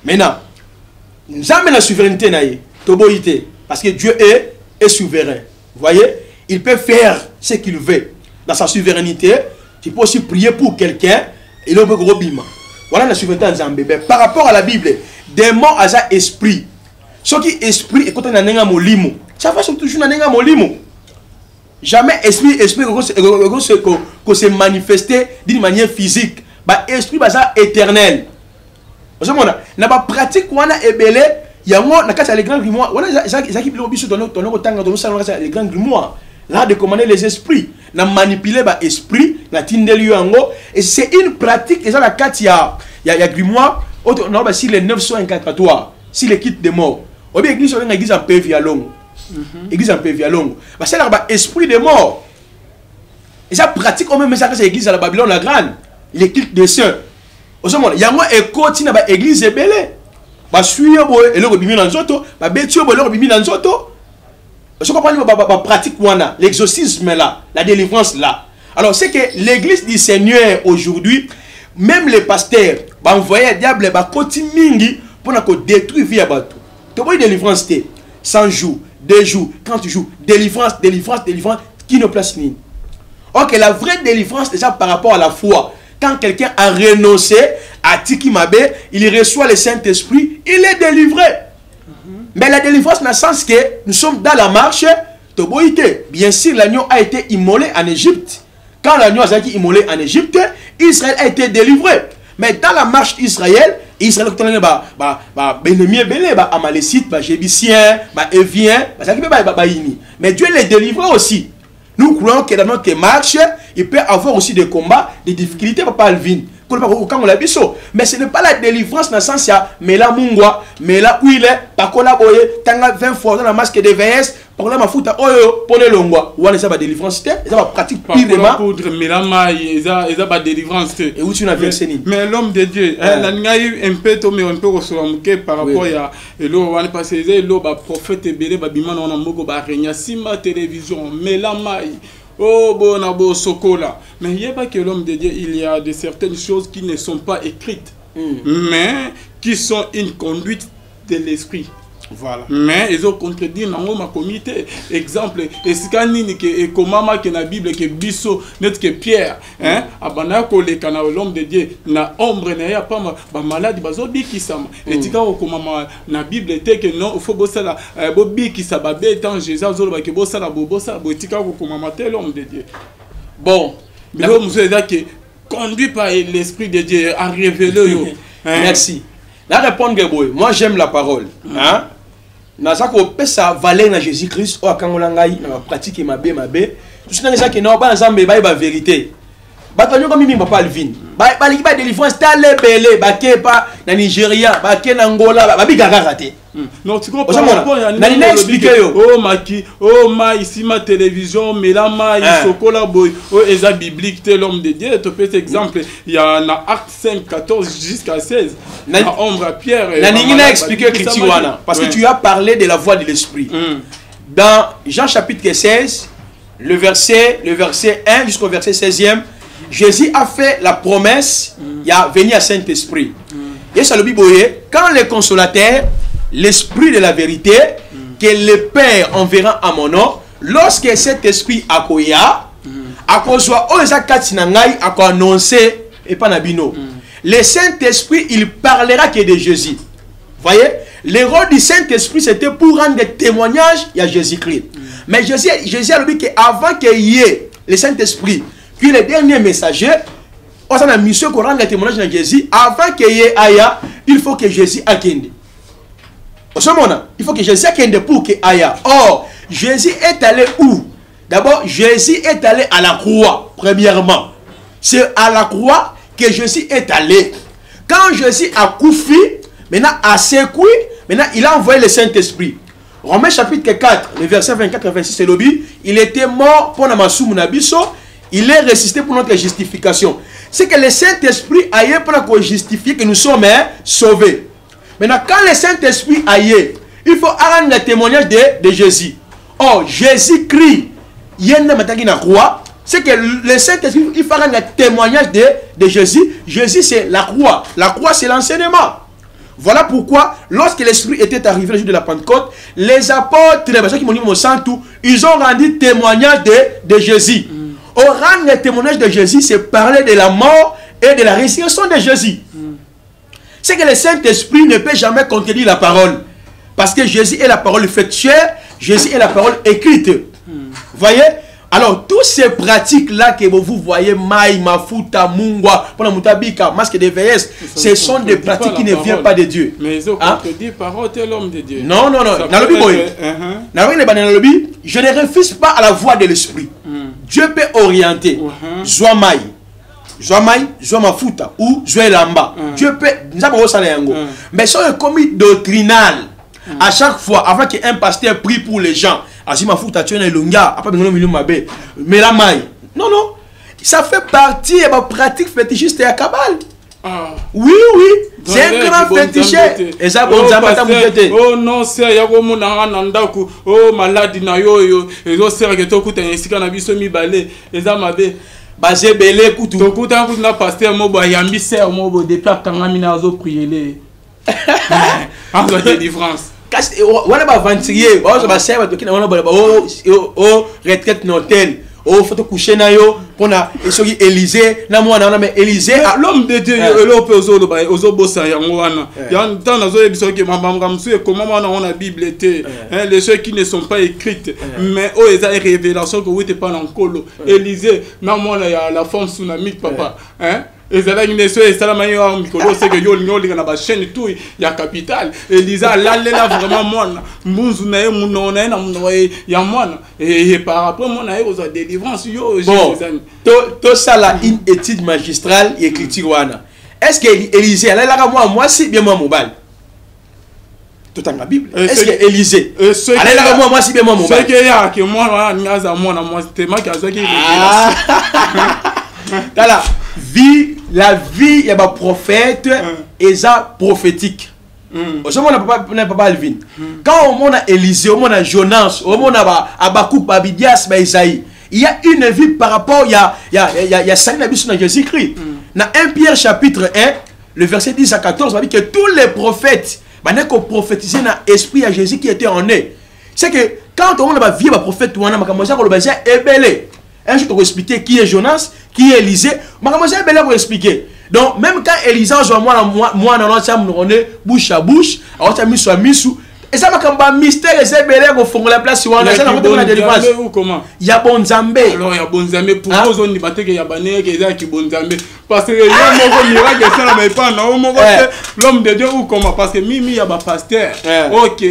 Maintenant, nous avons la souveraineté, parce que Dieu est souverain. Vous voyez? Il peut faire ce qu'il veut. Dans sa souveraineté, Tu peux aussi prier pour quelqu'un et le gros bima. Voilà la suivante en Zambé. Par rapport à la Bible, démon à sa esprit. Ce qui esprit écoute na nenga molimo. Ça va toujours na nenga molimo. Jamais esprit que se manifester d'une manière physique. Bah esprit baza éternel. Parce que na ba pratique wana ebele yango na kati les grands grimoires. Voilà ça qui le biso ton tanga ton salon les grands grimoires. Là de commander les esprits, na manipuler ba esprit, na tindeli yango et c'est une pratique et ça la katia. Il y a grimoire autre non ba si les 944 si les quitte des morts. Ou bien l'église on église en paix via longue. Église en paix via longue. Bah c'est là ba esprit des morts. Et ça pratique on même ça que c'est église à la Babylone la grande. Les quitte des saints. Au moment yango et continue ba église belé. Ba suivre et le bimi dans zoto, ba betio le bimi dans zoto. Je comprends la pratique, l'exorcisme là, la délivrance là. Alors c'est que l'église du Seigneur aujourd'hui, même les pasteurs, va envoyer le diable, va continuer pour détruire via bateau. Tu vois une délivrance, 100 jours, 2 jours, 30 jours, délivrance, délivrance, délivrance, qui ne place ni. Ok, la vraie délivrance déjà par rapport à la foi. Quand quelqu'un a renoncé à Tikimabe, il reçoit le Saint-Esprit, il est délivré. Mais la délivrance, dans le sens que nous sommes dans la marche de Boïté. Bien sûr, l'agneau a été immolé en Égypte. Quand l'agneau a été immolé en Égypte, Israël a été délivré. Mais dans la marche d'Israël, Israël a été bénémois, Amalécite, Jébicien, Évien, mais Dieu les délivré aussi. Nous croyons que dans notre marche, il peut y avoir aussi des combats, des difficultés, papa Alvin. Mais ce n'est pas la délivrance dans le sens mais là mungwa, mais là où il est, par contre là boye, tanga 20 fois dans la masque de VS, par contre là ma foute à oyo, pone longwa, ou ça va délivrance, ça va pratique purement. Mais là maille, ça va délivrance. Et où tu n'as vu le mais l'homme de Dieu, la ngaï un peu tomé un peu ressembler par rapport à l'eau, on est passé l'eau, prophète et belé, babiman on a mogo, régna, sima télévision, mais là maille. Oh bon abo sokola. Mais il n'y a pas que l'homme de Dieu, il y a de certaines choses qui ne sont pas écrites, mais qui sont une conduite de l'esprit. Voilà. Mais ils ont contredit dans ma comité. Exemple, Escanine et Komama qui est la Bible qui est Bissot, n'est-ce que Pierre, hein? Abanako les canaux l'homme de Dieu, la ombre n'est pas malade, bazobi qui s'am. Et tika au Komama, la Bible était que non, faut bosser la Bobi qui s'ababait tant Jésus, Zola qui bossa la Bobosa, Botika au Komama, tel homme de Dieu. Bon, mais l'homme se dit que conduit par l'esprit de Dieu à révéler. Merci. La réponse est bonne. Moi j'aime la parole. Hein? Nazako pesa valer na Jésus-Christ o akangolangai na pratique mabé tout ce que na ba nzambe ba ba vérité ba tanyo ko mimi papa Alvin ba li ba délivrance ta lebele ba ke pa na Nigeria ba ke na Angola ba bika raté non tu comprends pas na ni expliquer yo oh maki oh ma ici ma télévision mais là ma isokola boy oh eza biblique tel homme de Dieu te petit exemple il y a na Acte 5 14 jusqu'à 16 na ombre à Pierre na ni expliquer Kitiwana parce que tu as parlé de la voix de l'esprit dans Jean chapitre 16 le verset 1 jusqu'au verset 16e Jésus a fait la promesse, il a venu à Saint-Esprit. Et ça le dit, quand le consolateur, l'esprit de la vérité, que le Père enverra à mon nom, lorsque cet esprit accueillera, à cause de a annoncé et pas nabino. Le Saint-Esprit, il parlera que de Jésus. Voyez, le rôle du Saint-Esprit, c'était pour rendre des témoignages à Jésus-Christ. Mais Jésus a dit qu'avant qu'il y ait le Saint-Esprit, puis les derniers messagers, on a mis ceux qui rendent les témoignages de Jésus. Avant qu'il y ait Aya, il faut que Jésus akende. Au ce moment, il faut que Jésus akende pour que Aya. Or, Jésus est allé où? D'abord, Jésus est allé à la croix, premièrement. C'est à la croix que Jésus est allé. Quand Jésus a couffé, maintenant a secoué, maintenant il a envoyé le Saint-Esprit. Romains chapitre 4, le verset 24 et 26, c'est l'objet. Il était mort pour Namassou Mounabiso. Il est résisté pour notre justification. C'est que le Saint-Esprit aille pour justifier que nous sommes sauvés. Maintenant, quand le Saint-Esprit aille, il faut rendre le témoignage de Jésus. Or, Jésus-Christ, c'est que le Saint-Esprit, il faut rendre le témoignage de Jésus. Jésus, c'est la croix. La croix, c'est l'enseignement. Voilà pourquoi, lorsque l'Esprit était arrivé le jour de la Pentecôte, les apôtres, ceux qui m'ont dit, ils ont rendu témoignage de Jésus. Au rang des témoignages de Jésus, c'est parler de la mort et de la résurrection de Jésus. C'est que le Saint-Esprit ne peut jamais contenir la parole. Parce que Jésus est la parole faite chair, Jésus est la parole écrite. Vous voyez? Alors, toutes ces pratiques-là que vous voyez, maï, mafuta, mungwa, ponamoutabika, masque de veillesse, ce sont des pratiques qui ne viennent pas de Dieu. Mais ils ont contredit parole, t'es l'homme de Dieu. Non, non, non. Je ne refuse pas à la voix de l'esprit. Dieu peut orienter. Zoa maï, zoa maï, zoa mafuta, ou zoa lamba. Dieu peut. Nous avons ça yango. Mais sur un commis doctrinal, à chaque fois, avant qu'un pasteur prie pour les gens, non, non. Ça fait partie de ma pratique fétichiste et à Kabbal. Oui, oui. C'est un grand fétichiste. Et ça, bon, ça m'a dit. Oh non, c'est un bon nandaku. Oh, malade, nayo. Et ça, c'est un peu comme ça. Et ça, m'a dit. Basé belé, koutou. Tout le monde a passé un mot. Il y a un missère, un mot. Depuis que tu as mis un mot, priez-les. En cas de délivrance. On a aventurier, on a servi, on a oh retraite notaire, oh photo couché na yo, on a essayé Élysée, na moi na mais Élysée, l'homme de Dieu, l'homme peut oser le bail, oser bosser y a un temps dans les émissions qui m'amènent comment on a Bible était, les choses qui ne sont pas écrites, mais oh ils ont révélation que oui t'es pas en colo, Élysée, na moi là la forme tsunami papa, hein. Et ça, c'est que yo chaîne tout, il y a capital. Et Lisa, là, vraiment, mon et par rapport, mon aïe, aux délivrances, yo, tout ça, là, une étude magistrale, et écriture, est-ce que Élisée, elle a moi, si bien moi, mon bal? Tout en la Bible. Est-ce que Élisée, elle a moi, si bien moi, mon bal? Que moi, la vie, il y a un prophète et ça prophétique. Quand on a Élisée, on a Jonas, on a Abakouk, Abidias, Isaïe, il y a une vie par rapport il y a Jésus-Christ. Dans 1 Pierre chapitre 1, le verset 10 à 14, on dit que tous les prophètes, ont prophétisé dans l'esprit à Jésus qui était en eux. C'est que quand on a vu le prophète, on a ébélé. Un jour, je vais expliquer qui est Jonas, qui est Élisée. Je vais vous expliquer. Donc, même quand Élisée, moi, on est bouche à bouche, on est mis à mis. Et ça, c'est mystère, c'est belé, on fait la place, on a la délivrance. Il y a bon Zambé. Alors, il y a bon Zambé. Pourquoi on dit que il y a bon Zambé? Parce que les gens ne miracle pas. L'homme de Dieu, ou comment? Parce que Mimi, il y a un pasteur. Ok.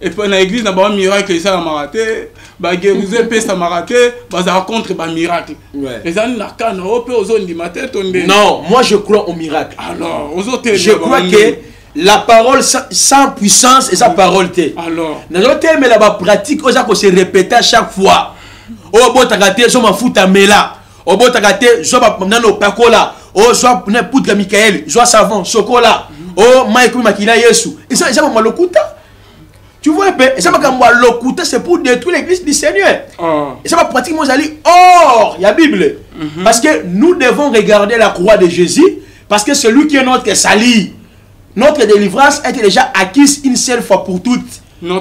Et puis, dans l'église, il y a un miracle, il y a raté. Guérisez, paix, ça m'a raté, ça rencontre un miracle. Les gens n'ont pas besoin de ma tête. Non, moi je crois au miracle. Alors, je crois que la parole sans puissance et sa parole. Alors, nous avons mais la pratique, on se répète à chaque fois. Oh, bon, t'as raté, je m'en fous, t'as là. Oh, bon, t'as raté, je m'en fous, t'as là. Oh, je m'en fous, t'as Michael, je m'en savon, chocolat. Oh, Mike, Makina, Yesu. Et ça, ils ont mal au coup. Tu vois, et ça va comme moi, l'occulter, c'est pour détruire l'église du Seigneur. Et ça va pratiquement aller hors, il y a la Bible. Parce que nous devons regarder la croix de Jésus, parce que celui qui est notre sali, notre délivrance est déjà acquise une seule fois pour toutes.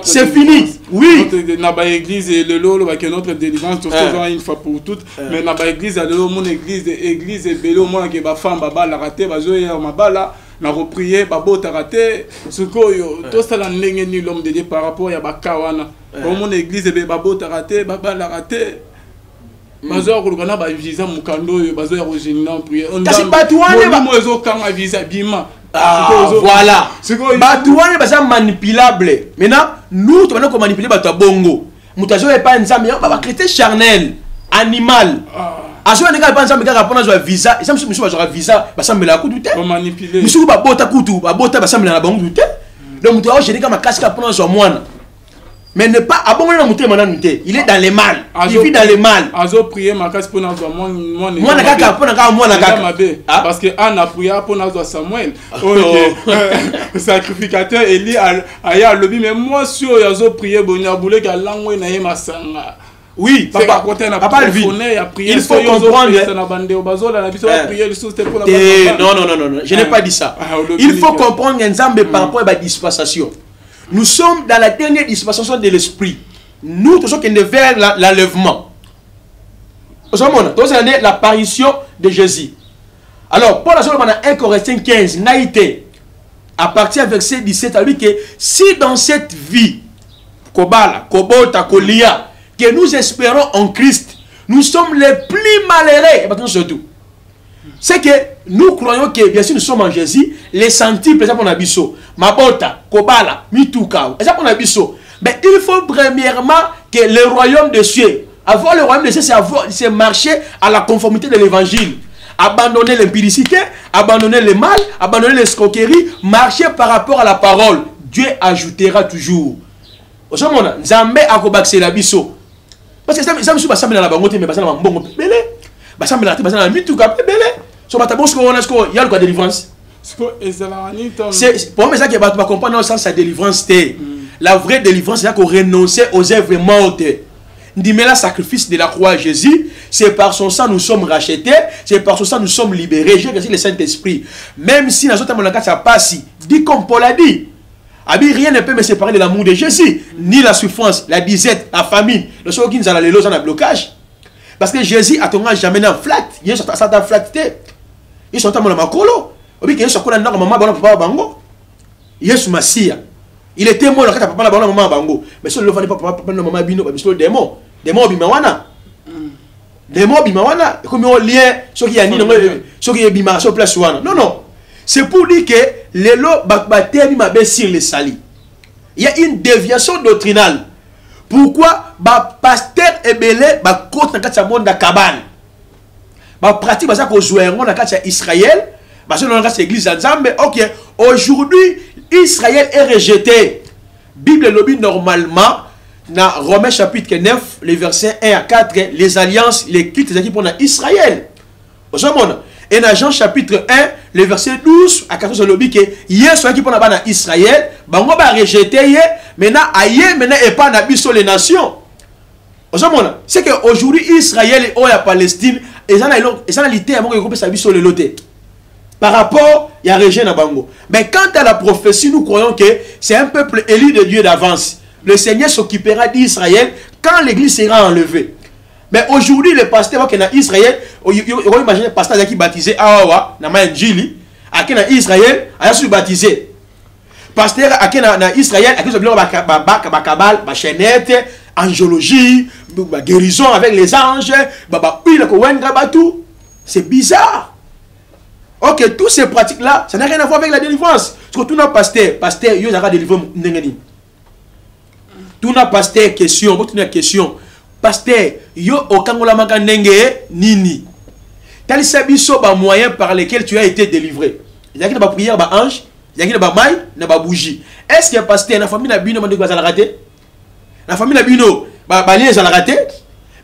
C'est fini. Oui. Notre église et le lot, notre délivrance, tout ça, une fois pour toutes. Mais notre église, mon église, et bello, moi, qui ma femme, la raté, ma joie, ma bala. Na reprier babo tarate sukoyo to sala ndenge ni l'homme de Dieu par rapport ya bakawana au mon église be babo tarate baba la raté mazor ko kana ba visa mukando yo bazor ya rojina en prière on dit pas toi ne ba mozo kanga visa bima voilà ba toi ne ba ça manipulable maintenant nous tu vas manipuler ba to bongo mutazo e pas nzambe ba ba créer charnel animal Azo n'enga pas nzambe kaka pona zo visa, ça monsieur ba zo visa, ba sambela la kutu te. Ba manipuler. Monsieur ba bota kutu, ba bota ba sambela na ba kutu te. Donc muto o jeri kama kaska pona zo mwana. Mais ne pas abonner na muté mananu te. Il est dans le mal. Il vit dans le mal. Azo prier ma kaska pona zo mwana. Mwana kaka pona kaka mwana kaka. Parce que ana prier pona zo Samuel. OK. Sacrificateur Eli aya lobi mais moi sur azo prier bonya boule ka langwe na ye masanga. Oui, papa, il faut comprendre. Non, non, non, non, je n'ai pas dit ça. Il faut comprendre ensemble par rapport à la dispensation. Nous sommes dans la dernière dispensation de l'esprit. Nous, toujours qu'on est vers l'enlèvement. c'est l'apparition de Jésus. Alors, Paul a dit dans 1 Corinthiens 15, à partir du verset 17, à lui que si dans cette vie, que nous espérons en Christ, nous sommes les plus malheureux, maintenant surtout. C'est que nous croyons que, bien sûr, nous sommes en Jésus, les sentiments, par exemple, on a biso, Mabota, Kobala, Mituka, par exemple, on a biso. Mais il faut premièrement que le royaume de Dieu, avoir le royaume de Dieu, c'est marcher à la conformité de l'évangile. Abandonner l'impudicité, abandonner le mal, abandonner l'escroquerie, marcher par rapport à la parole. Dieu ajoutera toujours. Au sommet, Nzambe akobaxé la biso. Parce que ça, ça me suit, ça me la bangote, mais ça me bon bébé. Ça me la tête, ça me tout capé bébé. Sur ma table, ce qu'on a, ce qu'on y a le quoi délivrance. C'est pour moi ça qui va comprendre le sens de sa délivrance. La vraie délivrance, c'est qu'on renonce aux œuvres mortes. Dis-moi là, sacrifice de la croix à Jésus, c'est par son sang nous sommes rachetés, c'est par son sang nous sommes libérés. J'ai reçu le Saint-Esprit. Même si dans notre temps, ça passe, dit comme Paul a dit, rien ne peut me séparer de l'amour de Jésus, ni la souffrance, la disette, la famine, le sort qui nous a les lois, en blocage. Parce que Jésus a tourné jamais dans flat, il est sorti dans flatté. Il est sorti dans ma colo. Il est sorti dans maman, bango. Il est sous ma scie. Il était mort, il a papa la maman bango. Mais ce le pas papa la maman bino, parce que le démon. Démon bimawana. Démon bimawana. Comme on lit ce qui a ni ce qui est bima, ce place ouana. Non non. C'est pour dire que les lois bacbatères m'abaissent les salis. Il y a une déviation doctrinale. Pourquoi ba pasteur ebele ba côte dans katia monde kabal. Ba pratique ba ça ko joueron dans katia Israël, ba selon katia église Nzambe. OK, aujourd'hui Israël est rejeté. Bible lobby normalement dans Romains chapitre 9, les versets 1 à 4, les alliances, les clics, les équipes en Israël. Et dans Jean chapitre 1, les versets 12 à 14, le lobby que hier soit qui prend en Israël, on va rejeter hier, maintenant ailleurs, maintenant et pas en sur les nations. C'est qu'aujourd'hui, Israël et la Palestine, ils ont l'idée à mon groupe sur le loté. Par rapport, il y a rejet dans Bango. Mais quant à la prophétie, nous croyons que c'est un peuple élu de Dieu d'avance. Le Seigneur s'occupera d'Israël quand l'église sera enlevée. Mais aujourd'hui, le pasteur qui est en Israël, on imagine le pasteur qui est baptisé Awawa, dans Manjili, qui est en Israël, qui est baptisé. Pasteur qui est en Israël, qui est en Kabal, en Chenette, en géologie, guérison avec les anges, tout. C'est bizarre. Ok, toutes ces pratiques-là, ça n'a rien à voir avec la délivrance. Parce que tout un pasteur, il y aura délivrance. Tout n'a pasteur question, tout n'a question. Pasteur, yo okangola maka nenge nini. Tali sabiso ba moyen par lesquels tu as été délivré. Il y a qui ba prière ba ange, il y a qui ba maille, na ba bougie. Est-ce que pasteur na famille na bino mande ba raté? La famille na bino ba lien la raté?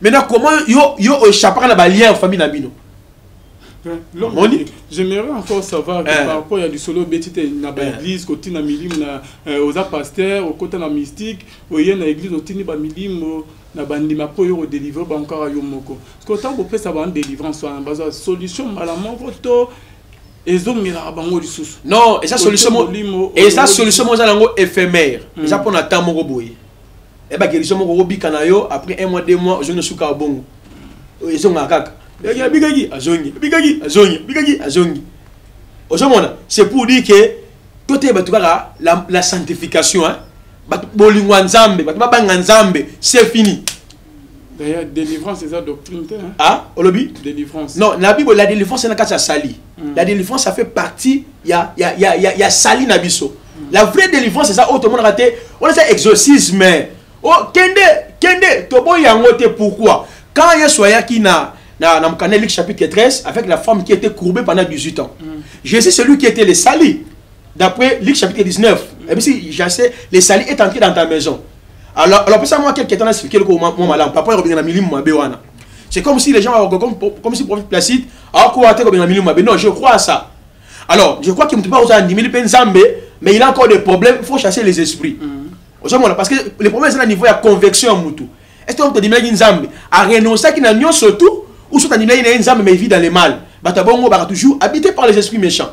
Maintenant comment yo échapper na ba lien famille na bino? J'aimerais encore savoir par rapport à du solo bétite na l'église côté na milim na aux pasteurs au côté na mystique au yen na église côté na milim na bandima po yo délivrer ba encore yo moko côté on peut savoir délivrance soit en solution malamment voto ezongi la bango du sous non et ça solution mo zango éphémère ça pour na temps moko boye et ba guérison moko obika na yo après 1 mois 2 mois je ne souka bongo ezonga kaka. C'est pour dire que côté la sanctification, c'est fini. D'ailleurs, délivrance, c'est ça doctrine. Ah, au lobby? Délivrance. Non, la Bible, la délivrance, c'est la sali. La délivrance, ça fait partie. Il y a sali nabiso. La vraie délivrance, c'est ça. Tout le monde a raté. On a ça exorcisme. Oh, Kende, Tobo yangote pourquoi? Quand il y a soyakina. Dans le canal Luc chapitre 13, avec la femme qui était courbée pendant 18 ans. Jésus, celui qui était les salis, d'après Luc chapitre 19. Et puis si j'essaie, les salis est entré dans ta maison. Alors pour ça, moi, quelqu'un t'a expliqué le mon malin. Papa, il revient dans la milim, béwana. C'est comme si les gens, comme si le prophète Placide, a encore été dans la milim, non, je crois à ça. Alors, je crois qu'il ne peut pas aux années, mais il a encore des problèmes, il faut chasser les esprits. Parce que les problèmes, c'est à niveau de la convection. Est-ce qu'on te dit, mais Nzambe a renoncé à Kinanion surtout? Ou sont animés, il y a une âme, mais il vit dans les mal. Batabongo va toujours habité par les esprits méchants.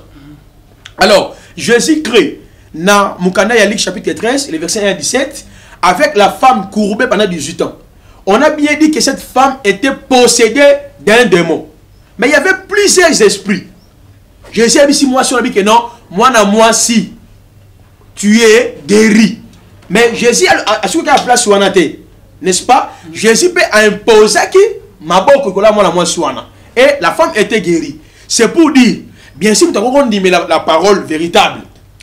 Alors, Jésus-Christ, dans Moukana Yalik, chapitre 13, les versets 1 à 17, avec la femme courbée pendant 18 ans. on a bien dit que cette femme était possédée d'un démon. Mais il y avait plusieurs esprits. Jésus a dit, si moi, si on a dit que non, moi, si tu es guéri. Mais Jésus a ce qu'il a appelé Souanate, n'est-ce pas? Jésus peut imposer qui m'a beaucoup moi Souana. Et la femme était guérie. C'est pour dire, bien sûr, on dit, mais la parole véritable.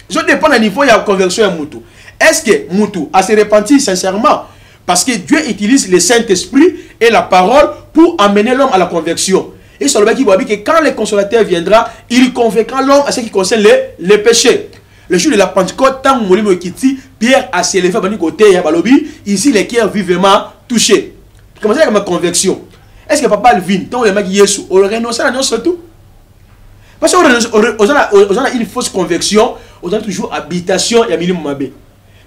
Ça dépend du niveau de la conversion à Moutou. Est-ce que Moutou a se repenti sincèrement? Parce que Dieu utilise le Saint-Esprit et la parole pour amener l'homme à la conversion. Et ça veut dire que quand le consolateur viendra, il convaincra l'homme à ce qui concerne les péchés. Le jour de la Pentecôte, tant que Kiti, Pierre a s'élevé à mon côté, ici les cœurs vivement touchés. Comment ça, c'est ma conversion? Est-ce que papa Alvin, tant que Jésus, on renonce à l'annonce tout? Parce qu'on a une fausse conversion, on a toujours habitation et minimum mabé.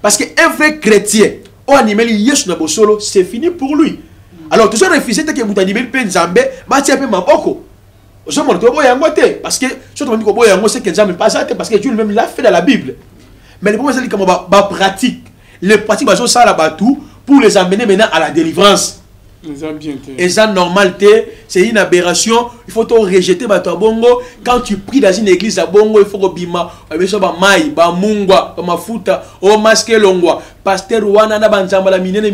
Parce qu'un vrai chrétien, on animé Yesu na bosolo, c'est fini pour lui. Alors, tout ça refusé, tant que vous animé le Nzambe, bah tiens, peu maboko. Parce que si on dit que c'est que Nzambe pas ça, parce que Dieu lui-même l'a fait dans la Bible. Mais le problème c'est comment va pratique, les pratiques basées ça là-bas tout pour les amener maintenant à la délivrance. Et ça, normalité, c'est une aberration. Il faut te rejeter par toi bongo. Quand tu pries dans une église à bongo, il faut que bima, ba mai, ba mungwa, ba mafuta, o masque longwa. Pasteur wana na banzamba la minene,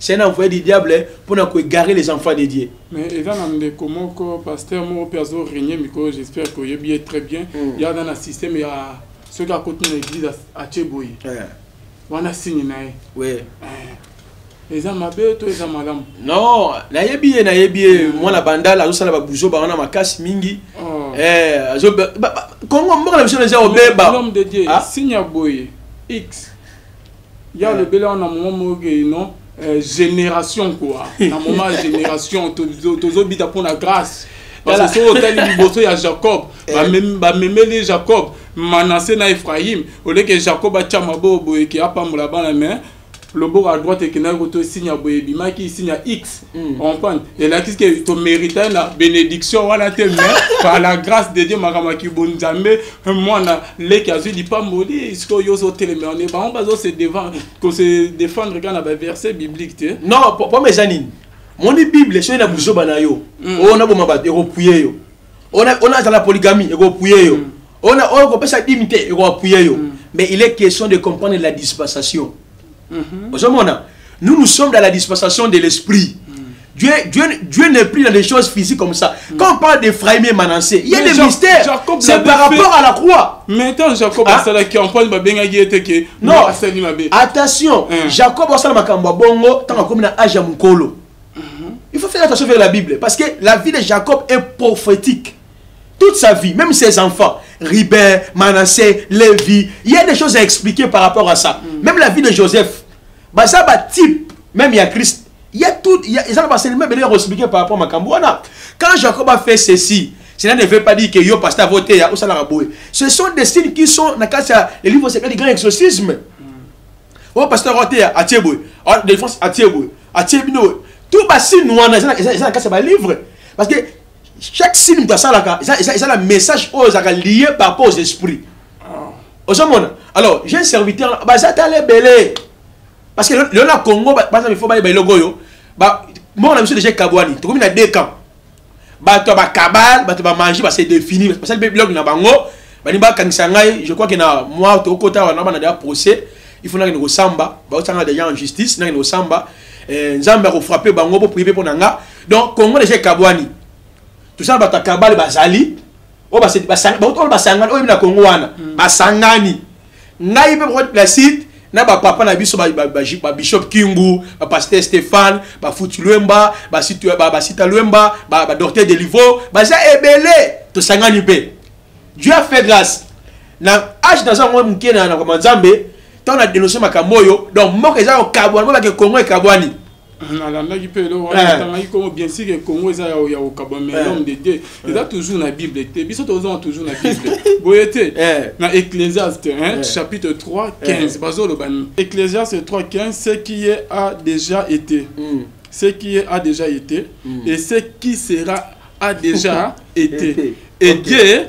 c'est un envoyé du diable pour nous égarer les enfants de Dieu. Mais et dans le comment que pasteur mon perso régner, mais j'espère que vous bien très bien. Il y a dans le système, il y a ceux qui accompagnent l'église à Tcheboy. Wana signe nae. Oui. Non, nayebiye moi la banda la zosala ba buzo ba ona makasi mingi. Kongo mboka la mission déjà obeba. L'homme de Dieu signa boy X. Il y a le bel on a moment non génération quoi. Na moment génération tozobita pour la grâce. Parce que sur l'hôtel du bosso il y a Jacob, ba memeli Jacob, Manassé na Ephraim, au lieu que Jacob a tchamabo boy qui a pambola ba la main. Le bord à droite est qu'il y a un signe à Boébima qui signe à X. Et là, qu'est-ce que tu mérites la bénédiction par la grâce de Dieu, Maramaki Bonjamé. Moi, les cas, je ne dis pas maudit. Est-ce que vous êtes mais on est pas en bas, on se défendre quand on a des versets bibliques. Non, pas mes amis. Mon Bible, c'est une bouche banayo. On a bon et repouillé. On a dans la polygamie et repouillé. On a peut s'imiter et repouillé. Mais il est question de comprendre la dispensation. Nous sommes dans la dispensation de l'esprit. Dieu n'est plus dans des choses physiques comme ça. Quand on parle d'Ephraim et Manassé, il y a des mystères. C'est par rapport à la croix. Maintenant, Jacob a ça qui en parle de non, attention. Jacob a ça bongo tant comme na âge mukolo. Il faut faire attention vers la Bible parce que la vie de Jacob est prophétique. Toute sa vie, même ses enfants, Ribert, Manassé, Lévi, il y a des choses à expliquer par rapport à ça. Même la vie de Joseph, ça va type, même il y a Christ, il y a tout, il y a même des choses à expliquer par rapport à Makambouana. Quand Jacob a fait ceci, cela ne veut pas dire que yo pasteur voté à Oussalaraboué. Ce sont des signes qui sont dans le livre secret du grand exorcisme. Oh pasteur voté à Thieboué, en défense à Thieboué, à Thiebino, tout bas signe nous en a, c'est un livre parce que chaque signe de ça, il y a un message lié par rapport aux esprits. Alors, j'ai un serviteur, parce que le Congo, il faut que logo. Moi, on a déjà Kabouani, tu as deux camps. Tu as Kabal, tu as mangé, c'est défini. Parce que le blog, je crois que moi, on a un procès, il faut que nous samba, on a déjà en justice, nous samba, nous avons frappé, nous avons privé pour nous. Donc, Congo, déjà Kabouani. Tout ça, c'est Kabal, Bazali, Basangani. Naïe peut prendre Placide, n'a pas papa n'a vu Bishop Kingu, Pasteur Stéphane, Foutu Luemba, Basita Luemba, Docteur Delivo, Baza Ebele, tout ça, Dieu a fait grâce. Dans l'âge dans un monde qui est dans le Zambé, on a dénoncé Makamoyo, donc moi, je suis au Kabouani, moi, je suis au Kabouani. Bien sûr que Congo est au Kabouani, mais l'homme de Dieu, il a toujours la Bible. Biso tozan toujours la Bible. Vous voyez, dans Ecclésiaste chapitre 3:15. Ecclésiaste 3:15, ce qui a déjà été, ce qui a déjà été, et ce qui sera a déjà été. Et Dieu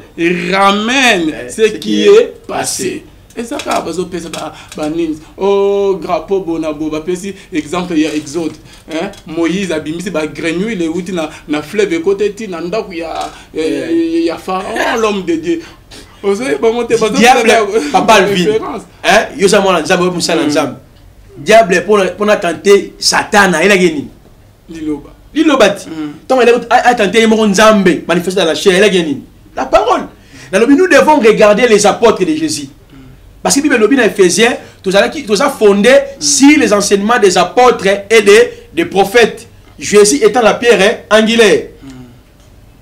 ramène ce qui est passé. Et ça, quand on pèse banins, oh, grapo bonabo, bapesi exemple il y a Exode, hein, Moïse abimisi ba grenouille les outils na fleuve côté ti na ndaku ya Pharaon l'homme de Dieu. Diable, papa le vide, hein, yo ça moi l'ensemble pour ça l'ensemble. Diable pour na tenter Satan, il a gagné. Liloba. Lilobati. Tant il a tenté mon Nzambe manifester dans la chair, il a gagné. La parole. Nous devons regarder les apôtres de Jésus. Parce que Bible dans Éphésiens, tout ça fondé sur les enseignements des apôtres et des prophètes. Jésus étant la pierre angulaire.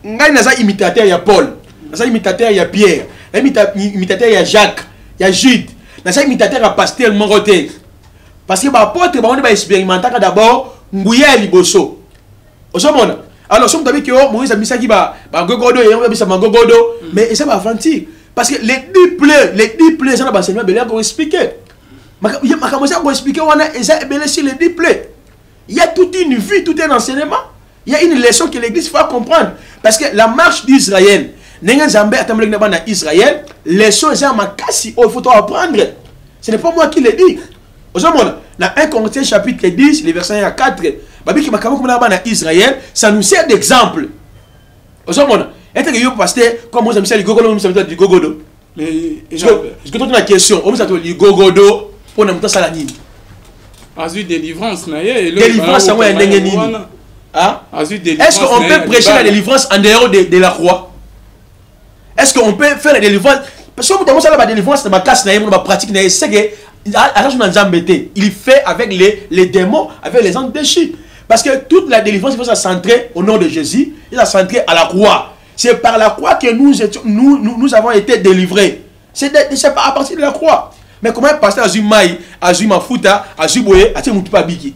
Nous avons imitateur, il y a Paul. Nous avons imitateur, il y a Pierre. Nous avons imitateur, il y a Jacques. Il y a Jude. Nous avons imitateur, il y a Pasteur Moroté. Parce que les apôtres, on va expérimenter d'abord Nguya et Liboso. Alors, si vous avez dit que Moïse a mis ça qui va, mais ça va avantir. Parce que les dix plaies, ça va enseigner, mais là, vous expliquez. Il y a les dix plaies. Il y a toute une vie, tout un enseignement. Il y a une leçon que l'Église va comprendre. Parce que la marche d'Israël, leçon, c'est ma casse, il faut apprendre. Ce n'est pas moi qui le dis. Dans 1 Corinthiens chapitre 10, les versets 1 à 4, Israël, ça nous sert d'exemple. Est-ce que vous pasteur, comme vous avez dit, Gogodo? Je te pose la question. On a dit Gogodo pour nous ça la nini. Ensuite, délivrance. Délivrance, ça va être nini. Est-ce qu'on peut prêcher la délivrance en dehors de la croix? Est-ce qu'on peut faire la délivrance? Parce que vous avez la délivrance, c'est ma casse, c'est ma pratique, c'est que il fait avec les démons, avec les anges déchus. Parce que toute la délivrance, il faut se centrer au nom de Jésus. Il a centré à la croix. C'est par la croix que nous avons été délivrés. C'est à partir de la croix. Mais comment est-ce que Azui Maï, Azui Mafuta, Azui Boye, Azui Moutupabiki?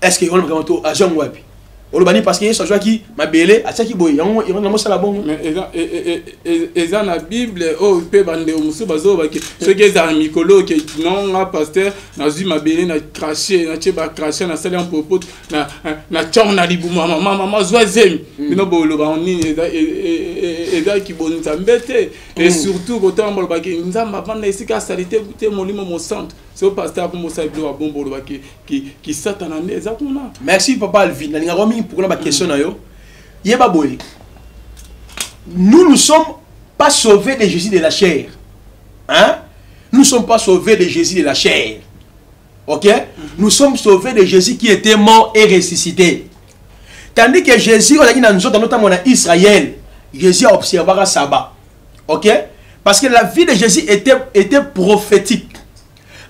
Est-ce que on va dire Azui Mouabi? Parce qu'il y a des gens qui m'a belé, à ce qui boit, ils ont la bombe. Et dans la Bible, oh, peut bander au Moussou Bazo, ce qui est un micolo, qui non, la pasteur, n'a su m'a belé, n'a craché, n'a tché, n'a craché, n'a salé en propos, n'a tchon, n'a libou, maman, zoisem. Mais non, bon, le baronin, et d'un qui bon, ça m'bête. Et surtout, autant, bon, bagay, nous avons avant ici qu'à salité, goûter mon limon, mon centre. C'est au pasteur, comme ça, il doit bon, qui s'attend à des accompagnements. Merci, papa Alvin. Pour la question, nous ne sommes pas sauvés de Jésus de la chair. Hein? Nous ne sommes pas sauvés de Jésus de la chair. Ok? Nous sommes sauvés de Jésus qui était mort et ressuscité. Tandis que Jésus, on a dit dans nous autres, notamment en Israël, Jésus a observé le sabbat. Ok? Parce que la vie de Jésus était prophétique.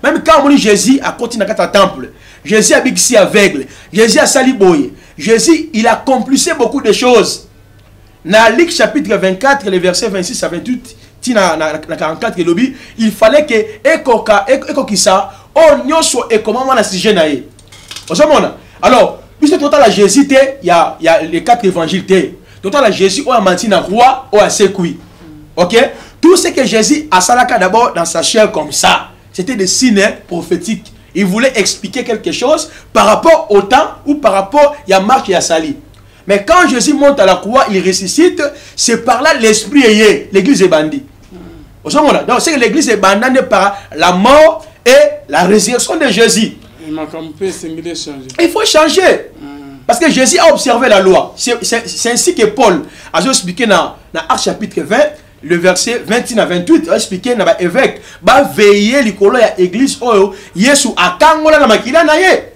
Même quand on dit Jésus a continué à temple, Jésus a bixi aveugle, Jésus a saliboyé. Jésus, il accomplissait beaucoup de choses. Dans Luc chapitre 24, les versets 26 à 28, dans 44, il fallait que ça, on y soit et comment on a si jeune. Alors, puisque tout à Jésus, il y a les quatre évangiles. Tout à Jésus, on a menti dans roi, on a sécuit. Ok? Tout ce que Jésus a salaka d'abord dans sa chair comme ça, c'était des signes prophétiques. Il voulait expliquer quelque chose par rapport au temps ou par rapport à Marc et à Sali. Mais quand Jésus monte à la croix, il ressuscite, c'est par là l'esprit est. L'église est bandie. Donc c'est que l'église est bandée par la mort et la résurrection de Jésus. Il faut changer. Parce que Jésus a observé la loi. C'est ainsi que Paul a expliqué dans Actes chapitre 20. Le verset 21 à 28 a expliqué dans l'évêque, va veiller l'icône à l'église, Yesu a kangola na makila na ye.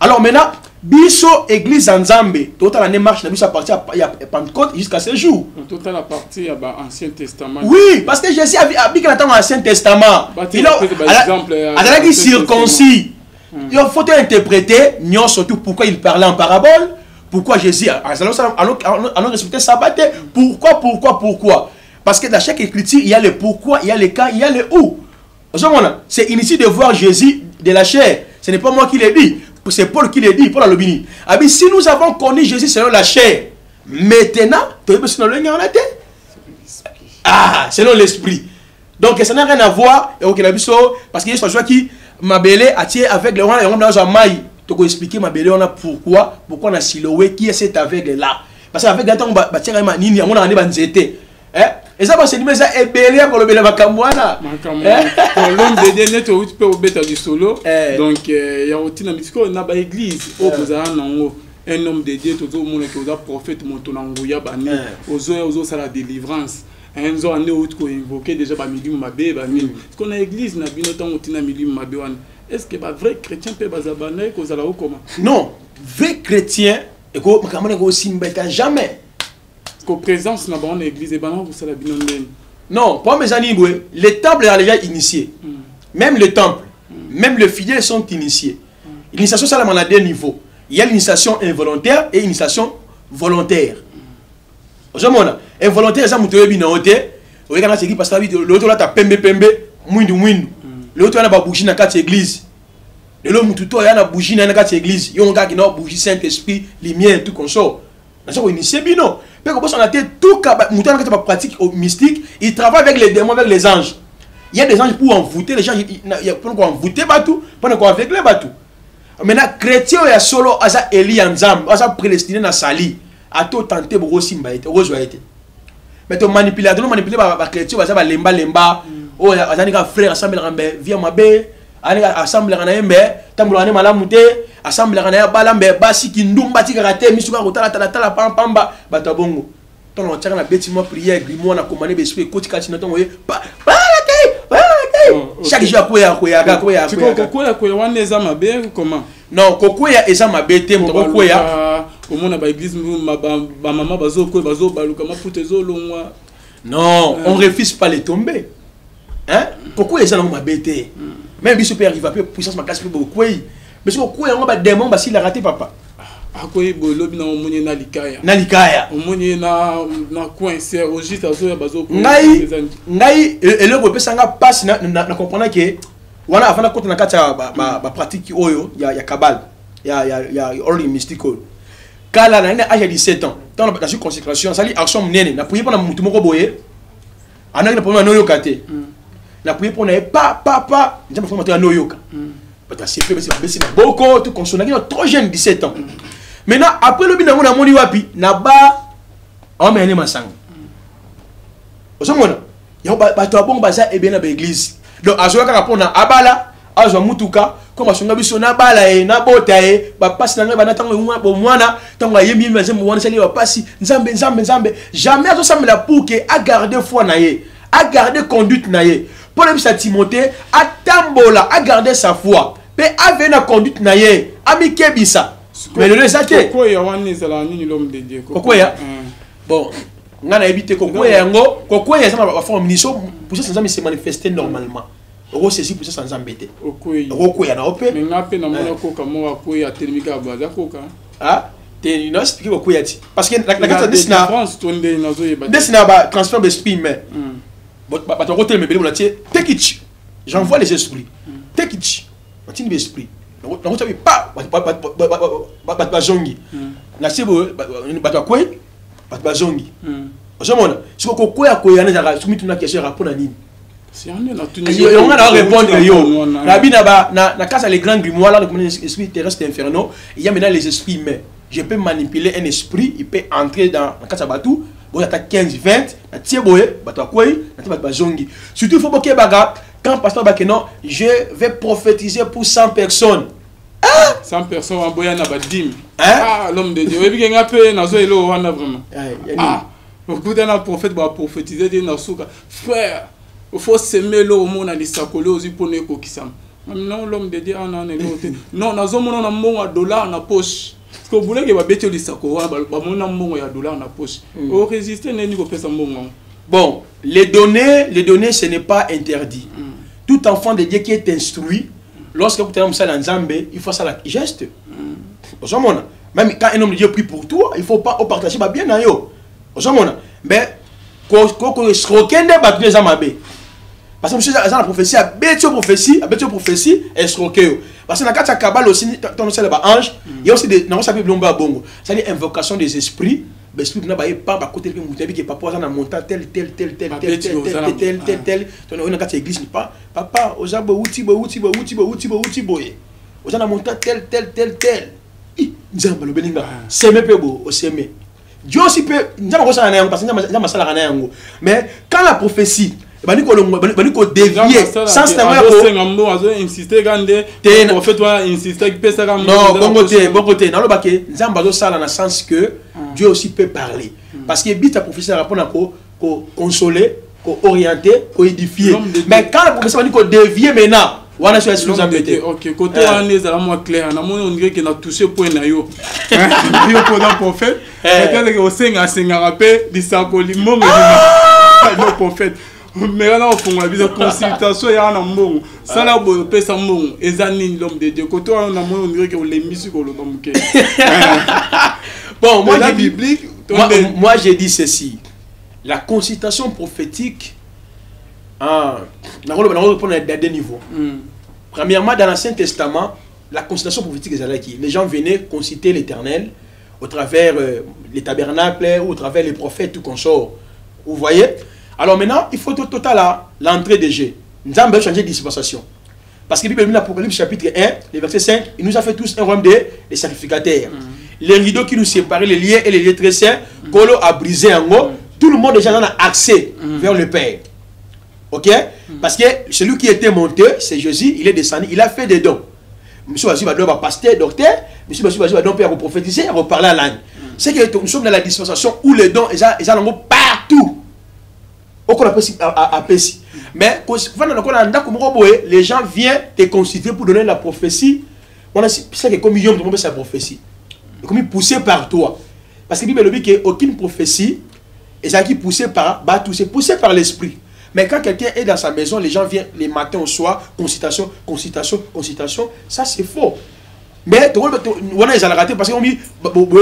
Alors maintenant, biso église en Zambé, total la démarche, nous ça partie à Pentecôte jusqu'à ce jour. Total la partie à l'Ancien Testament. Oui, parce que Jésus a habité dans l'Ancien Testament. Il a dit circoncis. Il faut interpréter, non surtout pourquoi il parlait en parabole. Pourquoi Jésus allons respecter le sabbat? Pourquoi? Parce que dans chaque écriture, il y a le pourquoi, il y a le quand, il y a le où. C'est inutile de voir Jésus de la chair. Ce n'est pas moi qui le dis, c'est Paul qui le dit, Paul Alobini. Si nous avons connu Jésus selon la chair, maintenant, tu es selon l'esprit. Ah, selon l'esprit. Donc ça n'a rien à voir. Parce qu'il y a des gens qui m'abellent avec les gens et on dans un maille. Tu peux expliquer ma belle, on a pourquoi on a siloué qui est cet aveugle là. Parce qu'avec un temps, on va tirer ma nini, on a un débat. Et ça, c'est mais ça est belé pour le Macamwana. L'homme de Dieu n'est au peut du solo. Donc, il y a aussi dans la église. Un homme de Dieu, tout le monde est un prophète, monton angouya, bani, aux ça la délivrance. Un jour, on est autre qu'on invoquait déjà par milieu mabé, bani. Parce qu'on a église, n'a bien autant au tina milieu mabé. Est-ce que vrai chrétien peut basabaner qu'aux alao comment? Non, vrai chrétien, et qu'on ne peut jamais. Qu'au présence n'a pas l'église et banan vous la binon. Non, pas mes amis, les temples sont déjà initiés. Même les temples, même les fidèles sont initiés. L'initiation ça la à deux niveaux. Il y a l'initiation involontaire et l'initiation volontaire. Aujourd'hui, involontaire ça monte bien en haut. On regarde cette église parce que l'autre là t'as pembe pembe, mouindou mouindou. L'autre là n'a pas bougie dans quatre églises. Le l'homme tout toi il a bougie dans quatre églises. Il y a un gars qui n'a bougie Saint Esprit, lumière tout comme ça. Ça on initie bien non. Parce qu'on a tout cas, montant quand tu pratique mystique, il travaille avec les démons, avec les anges. Il y a des anges pour envoûter les gens, il y a pour envoûter bateau, pour ne pas aveugler bateau. Maintenant, chrétien il y a solo à sa Élie en Zam, à sa prédestiné dans Sali, à tout tenter pour resimbaiter, rejoindre. Mais ton manipulateur, manipuler par chrétien, à sa lemba lemba, oh à sa niga frère ensemble en bé, via ma bé, à niga ensemble en ayembe, tambour en malamouté. Assemblée Ranaya Balambe, Bassi qui nous bat, Karate, Misuka, Rotala, Tala, Pampamba, Batabongo. Ton on tient la bête, moi, prière, Grimo, on a commandé, Besprit, Coach Katinaton, oui, pas chaque jour, Koya, Koya, Koya, Koya, Koya, Koya, comment? Non, Koya, Ezama, Bete, Koya, au monde, à l'église, ma maman, Bazo, Koya, Bazo, Baloukama, Foutezo, Longwa. Non, on refuse pas les tomber. Hein? Pourquoi les gens ont ma bête? Même si super, il va plus puissance, ma classe, plus beaucoup. Mais si vous avez un démon, il a raté papa. Ah, quoi, il y a un likaya. Nalikaya. Il a coincé au juste à ce bazo. Naï, et le repère s'en passe, nous comprenons que, voilà, avant la compte, la pratique, il y a cabal, il y a orly mystical. Car là, il a 17 ans, dans la consécration, ça dit, action mnene, n'a prié pour la moutoumoko boye, on a eu le problème à Noyokaté. La prié pour n'a pas, papa, il y a un problème à Noyoka. C'est beaucoup, tout consonné, trop jeune, 17 ans. Maintenant, après le bilan, on a mon iwapi, naba, emmené ma sang. Au son moment, il y a un bon bazar et bien à l'église. Donc, à ce moment-là, on a abala, à ce moment-là, comme à son abus, on a bala et n'a bota et passe dans le banaton ou moi pour moi, tant que yemi, mais on va s'aller au passé, nzambe, nzambe, nzambe. Jamais à ce moment-là pour que à garder foi naïe, à garder conduite naïe. Pour le petit Timothée, à Tambola, à garder sa foi. Mais avec la conduite naïe, ami Kebisa. Mais le résultat. Pourquoi y a l'homme de Dieu? Pourquoi y a? Bon, on a évité pourquoi y a un gros, pourquoi y a un enfant ministre pour ça sans se manifester normalement. Pour ça sans s'embêter. Pourquoi y a un opé? Mais n'a pas n'importe quoi comme moi pourquoi y a tel mika baza coca. Ah, t'es une autre qui pourquoi y a ti? Parce que la carte de Sina. Desina ba transfert d'esprit mais. J'envoie les esprits. Tekitch. Matin l'esprit. Donc on savait pas. Bazongi. Nasebo batakoi. Bazongi. Ozomona. Si ko koya koya na za soumitu na question rapport na nini. Si on est là tout le monde. On va répondre yo. Na bina ba na casa les grands grimoires là les esprits terrestres infernaux, il y a maintenant les esprits mais je peux manipuler un esprit, il peut entrer dans la casa batou. On attaque 15, 20, on tient boé, on attaque quoi, on attaque bazongi. Surtout il faut boquer baga. Quand pasteur Bakeno, je vais prophétiser pour 100 personnes. Hein? 100 personnes en boya na badim. Hein? Ah l'homme de Dieu. Et puis il y a un peu nazo elo wana vraiment. Ah, beaucoup d'un prophète va prophétiser des nasuka. Frère, il faut semer l'eau au monde à l'isakolo aussi pour ne pas kisam. Non l'homme de Dieu en égoté. Non nazo mon on a mon dollar na poche. Parce que vous voulez que va bêter l'isakolo, bah mon a mon dollar na poche. Au résister n'est-ce pas ça mon. Bon, les données, ce n'est pas interdit. Tout enfant de Dieu qui est instruit, lorsque vous êtes ça dans Zambé, il faut ça la geste. Même quand un homme de Dieu prie pour toi, il ne faut pas partager bien à yo. Mais quand je croquais des battus dans ma bé, parce que monsieur Zan la prophétie, a bête prophétie, et croqué. Parce que dans la cabale aussi, dans le ciel des anges, il y a aussi des noms appelés Blomba Bongo. C'est-à-dire invocation des esprits. L'esprit n'a pas à côté de vous, qui papa dans montant tel. On a quatre églises, pas papa, aux abos, tel. C'est mes Dieu aussi peut. Mais quand la prophétie, il dévier sans se non, sens que Dieu aussi peut parler. Parce que la prophétie répond à consoler, orienter, édifier. Mais quand la prophétie va dévier maintenant, voilà, je suis embêté. Ok, côté analyse, à moi clair. On dirait qu'il a touché point là. Yo, prophète. Peut-être que au prophète. Mais là, on fait une consultation. Il y a un amour. Ça, là, on peut s'amour. Et ça, l'homme de Dieu. Côté on dirait qu'on l'a mis sur le nom. Bon, moi, la biblique. Moi, j'ai dit ceci. La consultation prophétique. Ah, on va reprendre à deux niveaux. Premièrement, dans l'Ancien Testament, la consultation prophétique, les gens venaient consulter l'Éternel au travers les tabernacles ou au travers les prophètes, tout consort. Vous voyez? Alors maintenant, il faut total à l'entrée de Dieu. Nous avons changé de dispensation. Parce que la Bible, l'Apocalypse, chapitre 1, le verset 5, il nous a fait tous un royaume de sacrificataires. Les rideaux qui nous séparaient, les liens et les liens très saints, Colo a brisé en haut. Tout le monde déjà en a accès vers le Père. Ok? Parce que celui qui était monté, c'est Jésus, il est descendu, il a fait des dons. Monsieur Basu va donner pasteur, docteur, monsieur Basu va donner père prophétiser, reparler à l'âne. C'est que nous sommes dans la dispensation où les dons, ils ont partout. Au qu'on appelle si. Mais les gens viennent te consulter pour donner la prophétie. C'est que comme ils ont demandé sa prophétie, comme ils poussés par toi. Parce que la Bible dit qu'aucune prophétie, ils ont poussé par l'esprit. Mais quand quelqu'un est dans sa maison, les gens viennent les matins au soir, consultation, consultation, consultation, ça c'est faux. Mais tout le monde a raté parce qu'on dit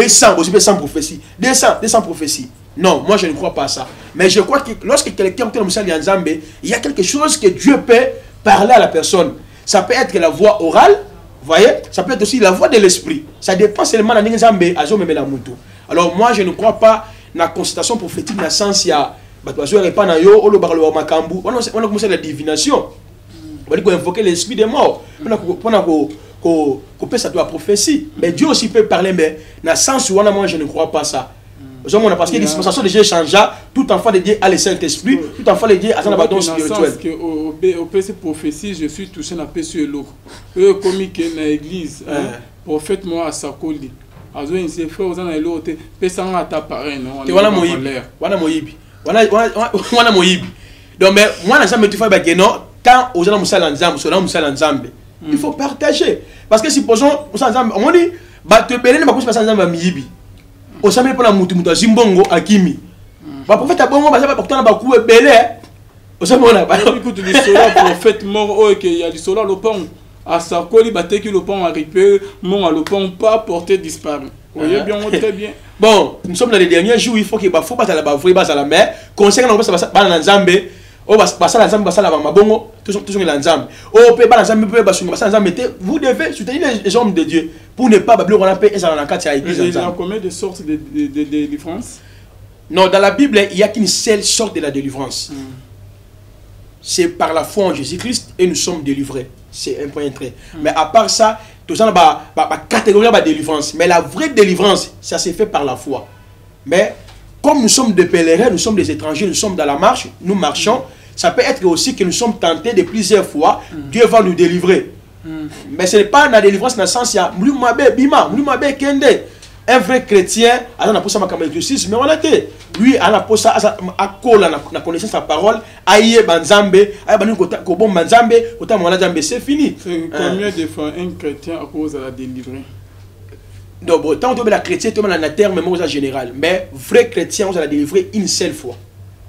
100 prophéties, 200 prophéties. Non, moi je ne crois pas à ça. Mais je crois que lorsque quelqu'un est dans le Zambé, il y a quelque chose que Dieu peut parler à la personne. Ça peut être la voix orale, vous voyez, ça peut être aussi la voix de l'esprit. Ça dépend seulement de Zambé, à Zomé Melamoutou. Alors moi je ne crois pas à la consultation prophétique dans le sens il y a. On a commencé la divination. On a invoqué l'esprit des morts. On a fait ça de la prophétie. Mais Dieu aussi peut parler, mais dans le sens où moi je ne crois pas ça. Parce que la dispensation de Dieu changea. Tout enfant de Dieu a le Saint-Esprit. Tout enfant de Dieu a un abandon spirituel. Au PC prophétie, je suis touché dans le PC lourd. Eux, comme dans l'église, prophète moi à Sakoli. Wana moyibi. Donc mais moi n'ensemble tu fais ba geno tant aux gens ensemble. Il faut partager parce que supposons ensemble on dit ba te belene ba kusasa ensemble miyibi. O samé pour la mutu azimbongo akimi. Ba prophète abongo ba ba pourtant ba kuwe belé. O samé on a ba écoute du solar prophète mort o que il y a du solar le pont à Sarkoli ba te que le pont arrivé mon le pont pas porté disparu. Voyez bien très bien. Bon, nous sommes dans les derniers jours, il faut que bafou bata la bafou bata la mer, concernant on ça ba na nzambe, o ba ça la nzambe ba ça la mabongo, toujours la nzambe. O pe ba na nzambe pe ba sunga ba ça nzambe te, vous devez soutenir les hommes de Dieu pour ne pas babler on a pe ezala na kati ya église. Il y a combien de sortes de délivrance? Non, dans la Bible, il y a qu'une seule sorte de la délivrance. C'est par la foi en Jésus-Christ et nous sommes délivrés. C'est un point très. Mais à part ça, tout ça, la catégorie de délivrance. Mais la vraie délivrance, ça s'est fait par la foi. Mais comme nous sommes des pèlerins, nous sommes des étrangers, nous sommes dans la marche, nous marchons, ça peut être aussi que nous sommes tentés de plusieurs fois, Dieu va nous délivrer. Mais ce n'est pas la délivrance dans le sens, il y a Mlumabe Kende, un vrai chrétien, mais on a été. Lui, à la poste, à coller la connaissance de sa parole, aïe banzambe, aïe bon banzambe, autant mon adambe, c'est fini. Combien de fois un chrétien à cause de la délivrée? Donc, autant on la chrétienne, on a la terre, même aux général. Mais vrai chrétien, on a la délivrée une seule fois.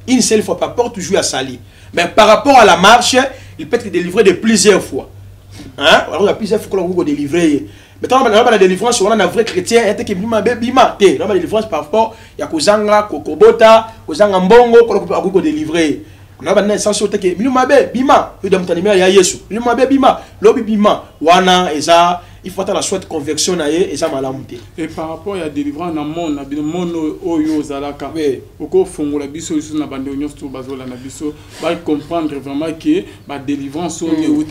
Une seule fois, par rapport toujours à Sali. Mais par rapport à la marche, il peut être délivré de plusieurs fois. Hein? Alors, il y a plusieurs fois qu'on va délivrer. Mais quand on a la délivrance, on a un vrai chrétien, il y a des gens qui délivrance par rapport, il y a Kozanga, Kokobota, Kozanga Mbongo, qui délivré. On a un sens où il y a des gens qui sont délivrés, il y a Yesu, il y a des gens qui sont il faut attendre la soie de conversion et ça m'a lamonté. Et par rapport à la délivrance, dans le monde, il y a des gens qui sont délivrés, comprendre vraiment que la délivrance, il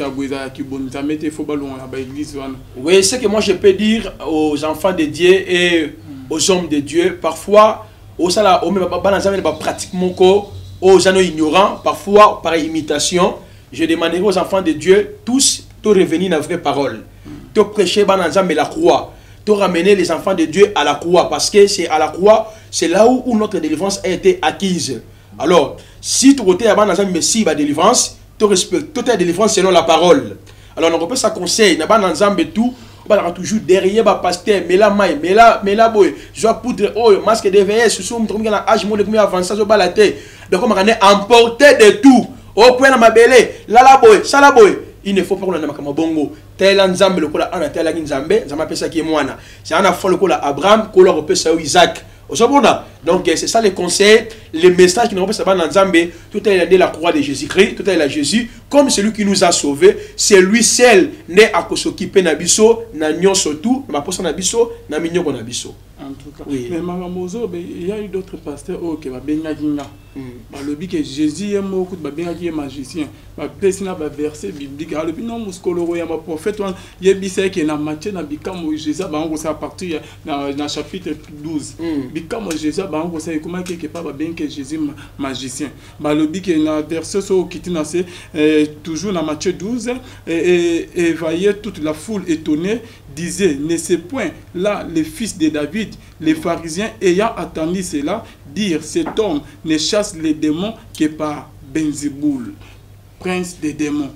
faut pas loin à l'église. Oui, c'est que moi je peux dire aux enfants de Dieu et aux hommes de Dieu, parfois au sala, au même pas pratiquement quoi, aux gens ignorants, parfois par imitation. Je demanderai aux enfants de Dieu tous de revenir à la vraie parole, de prêcher mais la croix, de ramener les enfants de Dieu à la croix, parce que c'est à la croix, c'est là où notre délivrance a été acquise. Alors, si tu votes à Banazam, mais si la délivrance, tu respectes toute la délivrance selon la parole. Alors, on peut ça conseil, n'a pas d'ensemble tout. On va toujours derrière le pasteur, mais la maille, mais la boy, je vais poudre, oh, masque de veille, ce sont les âges, mon premier avançage, je vais la tête. Donc, on va emporter de tout. Au point de ma belle, la la boy, ça la boy. Il ne faut pas qu'on ait bongo. Tel ensemble, le cola, on a tel ensemble, ça m'appelle ça qui est moi. C'est un affaire le cola Abraham, cola repère ça Isaac. Donc, c'est ça les conseils, les messages qui nous rappellent dans Nzambe. Tout est de la croix de Jésus-Christ, tout est de Jésus, comme celui qui nous a sauvés, c'est lui seul, né à Kosoki Penabiso, Nagnon Sotou, Maposa Nabiso, Namignon Konabiso. En tout cas, oui. Mais Maman Mozo, il y a eu d'autres pasteurs qui ont bien gagné. Le but que Jésus est mort, il a bien gagné magicien. Il a bien versé biblique. Alors, non, Mouskoloro, il y a un prophète, il y a un bisset qui est dans Matthieu, dans Bikamo, Jésus, à partir dans chapitre 12. Bikamo, Jésus, on sait comment quelque part bien que Jésus magicien. Le but que la verset soit quittée dans toujours dans Matthieu 12 et voyait toute la foule étonnée disait ne c'est point là le fils de David. Les pharisiens ayant attendu cela dire cet homme ne chasse les démons que par Benziboul, prince des démons.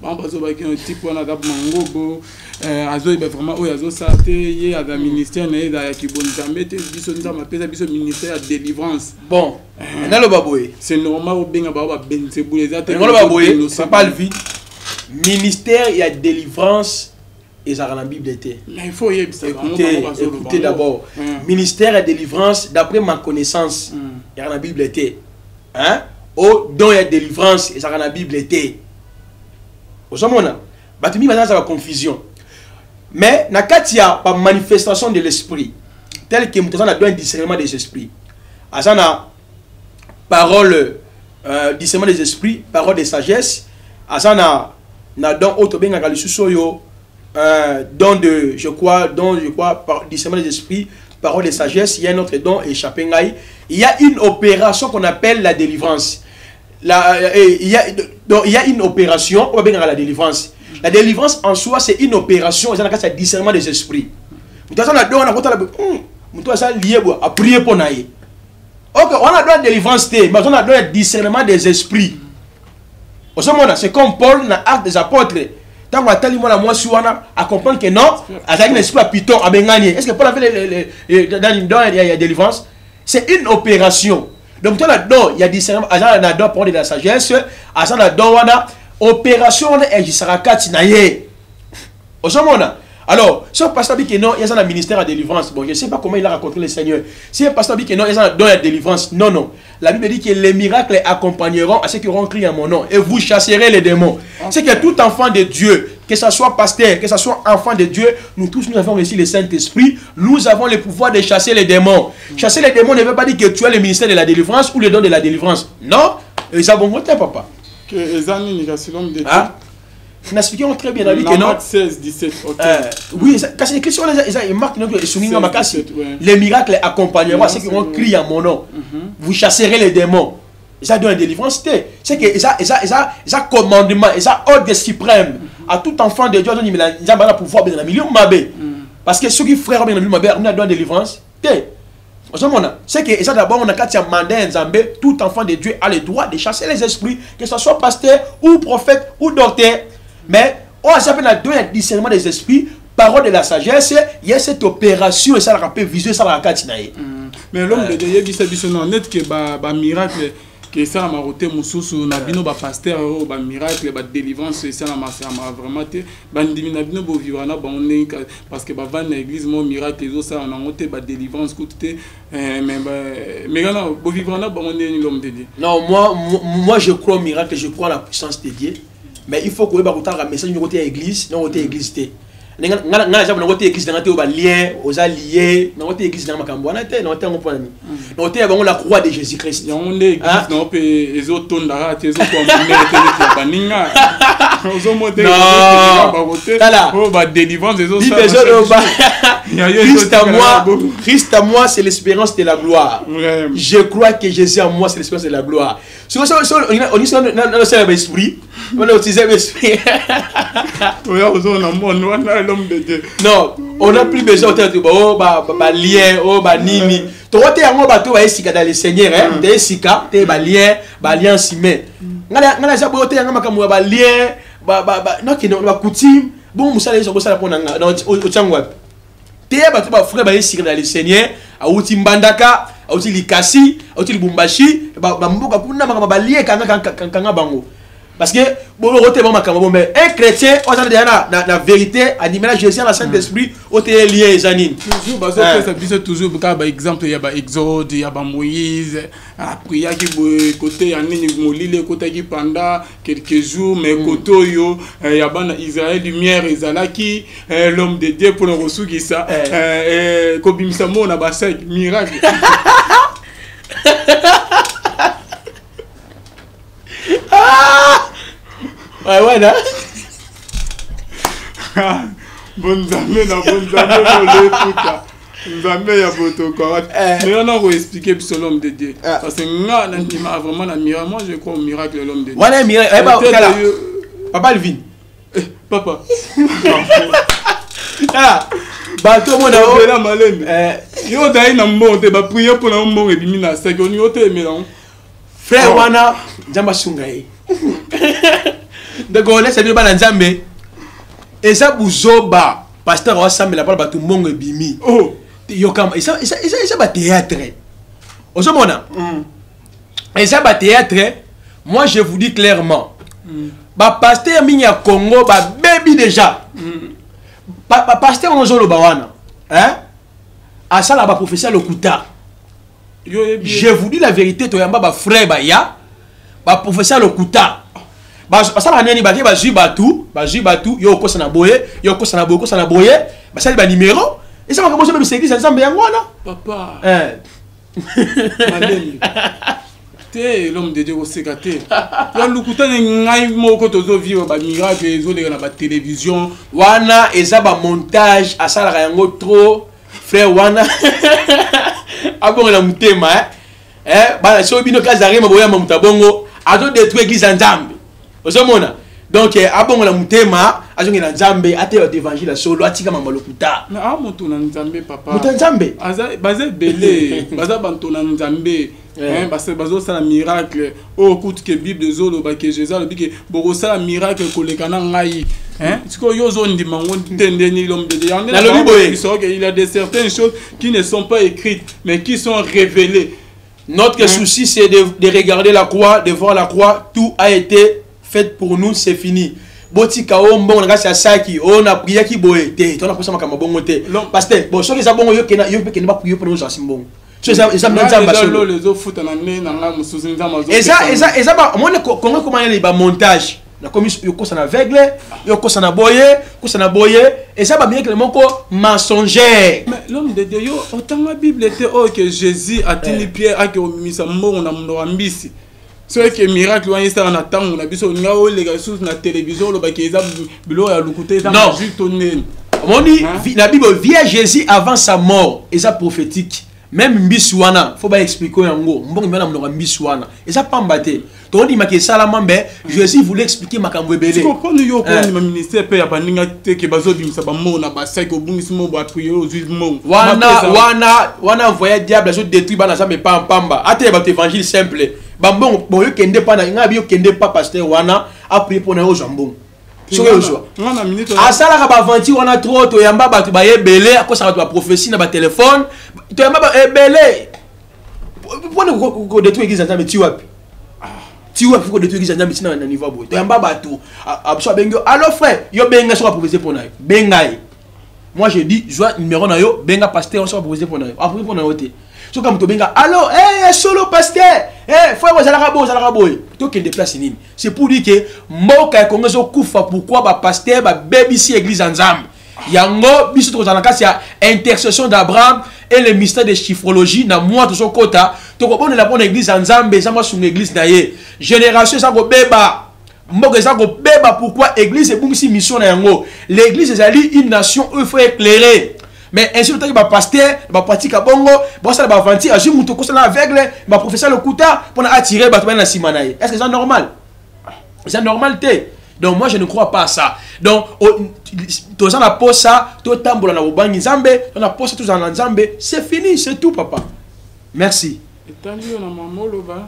Bon, parce que un type on a mango, vraiment a ministère ministère à délivrance. Bon, c'est normal ministère et à délivrance et ça la Bible était. Il faut écoutez d'abord. Ministère et délivrance d'après ma connaissance, il y a la Bible était. Hein? Oh, donc il y a délivrance et ça la Bible était. Aujourd'hui, il y a une confusion. Mais il y a une manifestation de l'esprit, telle que nous avons un discernement des esprits. Il y a une parole, discernement des esprits, parole de sagesse. Il y a un don de, je crois, discernement des esprits, parole de sagesse. Il y a un autre don, échappé. Il y a une opération qu'on appelle la délivrance. Il y a une opération, on va bien à la délivrance. La délivrance en soi, c'est une opération, c'est un discernement des esprits. Nous avons à prier pour nous. Ok, on a la délivrance, mais on a le discernement des esprits. C'est comme Paul dans l'Acte des Apôtres. Tant qu'on a tellement la moi sur à comprendre que non, il y a un esprit à Python, à Bengani. Est-ce que Paul a fait dans une donne, il y a délivrance? C'est une opération. Donc, là-dedans, il y a discernement, Azan là-dedans pour de la sagesse, Azan là-dedans, on a opération et Jisarakat naie. Au sommet, alors, si un pasteur dit que non, il y a un ministère à délivrance, bon, je ne sais pas comment il a rencontré le Seigneur. Si un pasteur dit que non, il y a un don à délivrance, non, non. La Bible dit que les miracles accompagneront à ceux qui auront crié en mon nom et vous chasserez les démons. C'est que tout enfant de Dieu, que ce soit pasteur, que ce soit enfant de Dieu, nous tous, nous avons reçu le Saint-Esprit. Nous avons le pouvoir de chasser les démons. Chasser les démons ne veut pas dire que tu as le ministère de la délivrance ou le don de la délivrance. Non, ils ont voté, papa. Que les amis, les de Dieu. Nous expliquons très bien la vie que non. Marc 16, 17. Oui, parce que les questions, ils marquent les miracles accompagneront ceux qui vont crier à mon nom. Vous chasserez les démons. Ils ont donné la délivrance. C'est que ils ont commandement, ils ont ordre suprême. À tout enfant de Dieu, ils ont pouvoir de la million mabé. Parce que ceux qui frères ont bien mabé, on a donné la délivrance. C'est que ça d'abord on a qu'à mandat Nzambe, tout enfant de Dieu a le droit de chasser les esprits, que ce soit pasteur ou prophète ou docteur. Mais on a appelé la deuxième discernement des esprits, parole de la sagesse, il y a cette opération et ça la rappelle visuel, ça la catinaille. Mais l'homme de Dieu dit c'est net que bah miracle que ça m'a roté mususu na bino ba pasteur ou ba miracle ba délivrance ça m'a vraiment té ba ndimina bino bo vivana ba on est parce que ba van l'église mon miracle et ça on a roté ba délivrance coûté mais là bo vivana ba on est l'homme de Dieu. Non, moi je crois au miracle, je crois à la puissance de Dieu. Mais il faut que vous ayez un message de l'église, dans votre église. Dans la croix de Jésus-Christ. Dans Christ à moi, c'est l'espérance de la gloire. Je crois que Jésus à moi, c'est l'espérance de la gloire. Si on dit dans notre esprit, on a utilisé l'esprit. Non, on n'a plus besoin de lien, nini. Tu as le Seigneur, tu as lien, parce que un chrétien, on a la vérité, animé la Jésus, la Saint-Esprit, on est lié les animes. Toujours, par exemple, il y a Exode, il y a Moïse, la prière qui est côté, il y a côté qui pendant quelques jours, mais côté, il y a Israël, lumière, Izalaki, l'homme de Dieu pour le ressource, ça, Kobimsamo, on a 5 miracles. Voilà. Bonne année, mais on a expliqué l'homme de Dieu. Parce que moi, je crois au miracle de l'homme de Dieu. Voilà, miracle. Papa Alvin. Papa. Bateau mon amour. La malène. Yo d'ailleurs n'a monté, bah prier pour la mort et bimine à cinq. On y était mais non. Frère Wana, Jamba Sungai. Donc on laisse les balanzambe. Et ça bouzoba. Pasteur rassemble la parole bateau mongo bimi. Oh. Yokam. Et ça bat théâtre. Osomona. Et ça bat théâtre. Moi je vous dis clairement. Bah pasteur minya Congo bah baby déjà. Pasteur on joue le bawana. Hein? À ça la bah professeur Lokuta. Je vous dis la vérité, toi yamba ba frère ba ya. Bah professeur Lokuta. Basala haneni baki baju batu yoko sana boye basali ba numéro et ça m'a commencé même service ensemble yango na papa maleli té l'homme de Dieu ko sekate ya lukuta ngai moko tozo vivre ba miracle ezo le na ba télévision wana eza ba montage asala yango trop frère wana abongo na mutema bana so bino Casarhema boya mamuta bongo azo détruire église ensemble. Donc, abon la mutema, azongi na Nzambe, ate o évangile solo, atika mama Lokuta. Na amoto na Nzambe papa. Muta Nzambe. Bazé belé, bazé banto na Nzambe. Hein, parce que bazo sala miracle, o kut ke Bible zolo ba ke Jésus lobi ke boko sala miracle ko lekana ngai. Hein, siko yo zo ndi mango tendeni l'homme de Dieu. Na lobi boye, il y a des certaines choses qui ne sont pas écrites mais qui sont révélées. Notre souci c'est de regarder la croix, de voir la croix, tout a été faites pour nous, c'est fini. Botika ombo on a ça qui on a prié qui boye té. On a pensé makamba bongo té. Parce que bon, ceux qui sabongo yo kena yo pe ne pas prier pour nous asimbo. Ceux ça me nzamba solo. Les autres foutent na né na nga musuzi nzamba zo. Et ça ba mon comment il ba montage. Na comme yo ko sana aveugle, yo ko sana boye et ça ba bien que le moko mensonger. Mais l'homme de Dieu autant ma Bible était oh que Jésus a tenu Pierre a que misa mbongo na mndo ambisi. C'est que miracle, on a la télévision, la Bible vient Jésus avant sa mort, et ça prophétique. Même Mbiswana, il faut pas expliquer en gros. Et ça pas m'batté. Tu dis que Salamambe, Jésus voulait expliquer ma cambouébélé. Tu comprends, il y a un ministère qui a été fait pour les gens qui ont été faits pour les gens qui ont été faits pour les gens qui ont Bambon, bon, il n'y a pas de pasteur, wana a prié pour nous jambon. C'est ça. À ça, on a trop, tu as un belé, à quoi ça va prophétie, dans le téléphone, tu as un belé. Pourquoi nous détruire l'église ensemble, tu vois? Tu vois, pourquoi détruire l'église ensemble, tu as un niveau. Tu as un bateau. Alors, frère, il y a un sera proposé pour nous. Bengaï. Moi, je dis, je vois numéro, benga pasteur, on sera proposé pour nous. Après, pour nous. So comme Tobenga, alors, solo pasteur, frère, vous allez raboter. Tout qui déplace une. C'est pour dire que moi quand on se coupe, pourquoi bah pasteur bah baby si église ensemble. Yango biso trop dans la case, il y a intercession d'Abraham et le mystère de chiffrologie. Na moi toujours quota. Donc on est la bonne église ensemble, mais ça moi sur l'église d'ailleurs. Génération ça go beba. pourquoi l'église est missionnaire. L'église est une nation où il faut éclairer. Mais ainsi, le temps que le pasteur, le pratique à Bongo, le professeur Lokuta, pour attirer la Simanaï. Est-ce que c'est normal? C'est normal. Donc, moi, je ne crois pas à ça. Donc, tout ça, c'est fini, c'est tout, papa. Merci. Étant lieu na maman loba.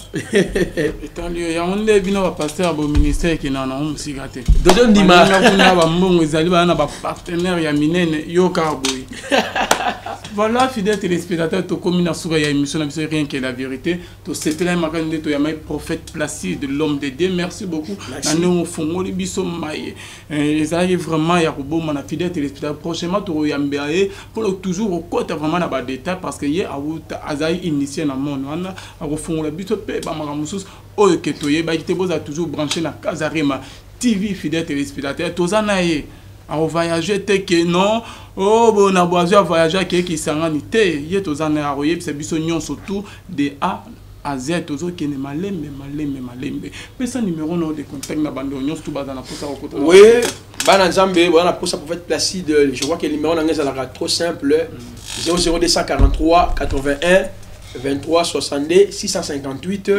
Étant lieu ya onde bino ba pasteur ba ministère qui na na musikate. Dodo ndima na ba mbongo ezali ba na ba partenaire ya minene yo karboy. Voilà fidèle téléspectateur to komina suka ya émission na biso rien que la vérité to setela makande to ya mai prophète Placide l'homme de Dieu. Merci beaucoup. Na no fongoli biso maye. Ezali vraiment ya koboma na fidèle téléspectateur prochainement to ya mbaye pour toujours au côté vraiment na ba détail parce que hier awuta azali initié na monde. A refondre la bute paix, Bamaramoussous, Oketoye, Baïteboz a toujours branché la Casarhema TV fidèle téléspectateur, Tozanaye, a voyagé, t'es que non, oh bon, a voyagé, qui s'en a nité, yé Tozanaye a royé, c'est bisognon surtout de A à Z, Tozo qui n'est malembe. Mais ça, numéro non de contact, n'a pas d'oignon, tout bas dans la pousse à côté. Oui, Banazambe, voilà pour ça pour être Placide, je vois que le numéro en anglais est trop simple, 00243 81. 23 62 658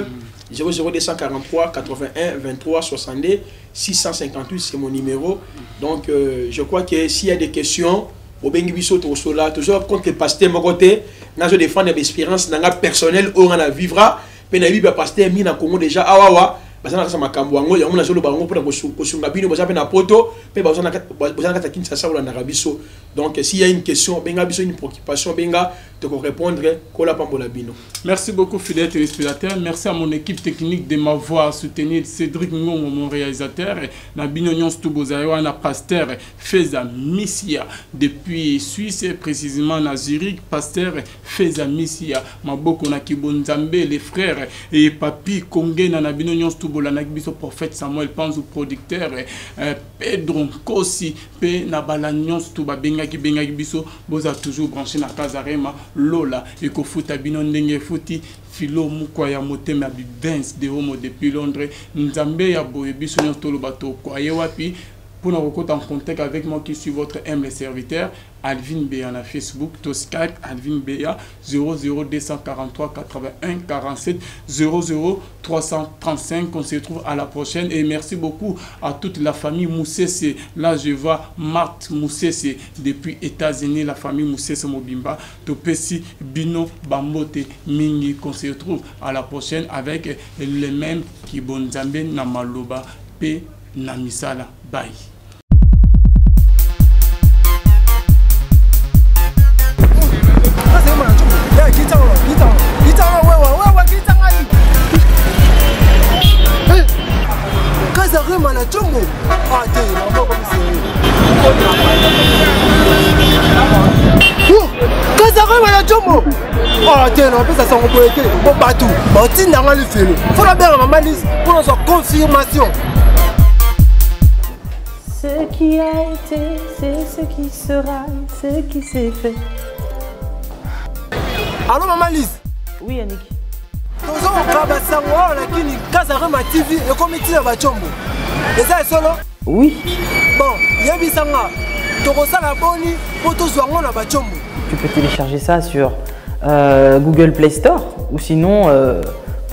00243 81 23 62 658 c'est mon numéro. Donc je crois que s'il y a des questions au Bengibiso Tosola toujours contre le pasteur mon côté n'a je défends des expériences nanga personnel on la vivra penabi ba pasteur mi na Congo déjà awawa bazana sa makambo ngo ya mona solo bango pour kosunga bino bazape na poto pe bazana kata kinsa ola na rabiso. Donc s'il y a une question benga biso une préoccupation benga te ko répondre kola pambola bino. Merci beaucoup fidèle téléspectateur, merci à mon équipe technique de m'avoir soutenu, Cédric Ngongo mon réalisateur na bino nyons tout bozayo na pasteur Feza Missia depuis Suisse précisément na Zurich pasteur Feza Missia maboko na kibonzambe les frères et papi Kongé na bino nyons tout prophète Samuel Panzu producteur Pedro Kosi pe na balanyons tout bengaki bengaki biso boza toujours branché na Casarhema lola et ko futa bino ndenge futi filo mukwaya motema bi Vince de homo depuis Londres nzambe ya boye biso nyo tolo bato kwaye wapi pour nous rencontrer en contact avec moi qui suis votre humble serviteur Alvin Béa na Facebook, to Skype Alvin Béa 00243 81 47 00335. On se retrouve à la prochaine et merci beaucoup à toute la famille Moussese. Là je vois Marthe Moussese depuis États-Unis, la famille Moussese Mobimba, Topesi Bino Bambote Mingi. On se retrouve à la prochaine avec les mêmes qui bonzambe na maloba pe na misala. Bye. Ce qui a été, c'est ce qui sera, ce qui s'est fait. Allô maman Lise? Oui Yannick. Nous avons traversé la Casarhema TV et comme il y a Vachombo. Et ça est solo? Oui. Bon, Yabi Sanga, tu reçois la bonne pour tous les Vachombo. Tu peux télécharger ça sur Google Play Store ou sinon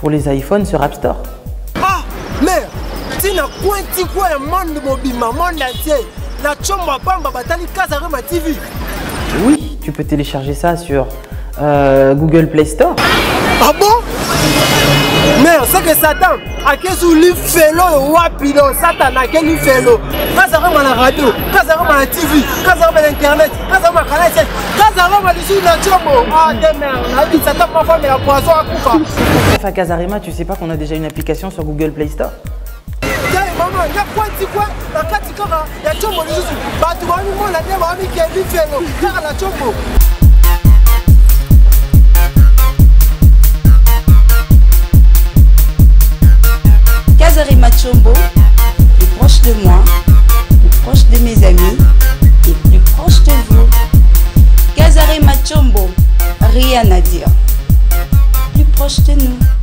pour les iPhones sur App Store. Ah, mais si na pointi quoi un monde mobima monde entier la chomba pamba batali Casarhema TV. Oui, tu peux télécharger ça sur Google Play Store. Ah bon? Mais c'est que Satan a que sous lui fello wapido Satan a que lui fello. Casarhema la radio, Casarhema la TV, Casarhema l'internet, Casarhema canal 7, Casarhema le sud na chombo. Ah demain, la vie Satan ma femme et la poisson à coupa. Enfin Casarhema, tu sais pas qu'on a déjà une application sur Google Play Store? Maman, il y a quoi de quoi? La catégorie, il y a Chombo juste. Bah, tu vas nous voir la dernière amie qui est vite fait, car la Chombo. Casarhema Chombo, plus proche de moi, plus proche de mes amis et plus proche de vous. Casarhema Chombo, rien à dire. Plus proche de nous.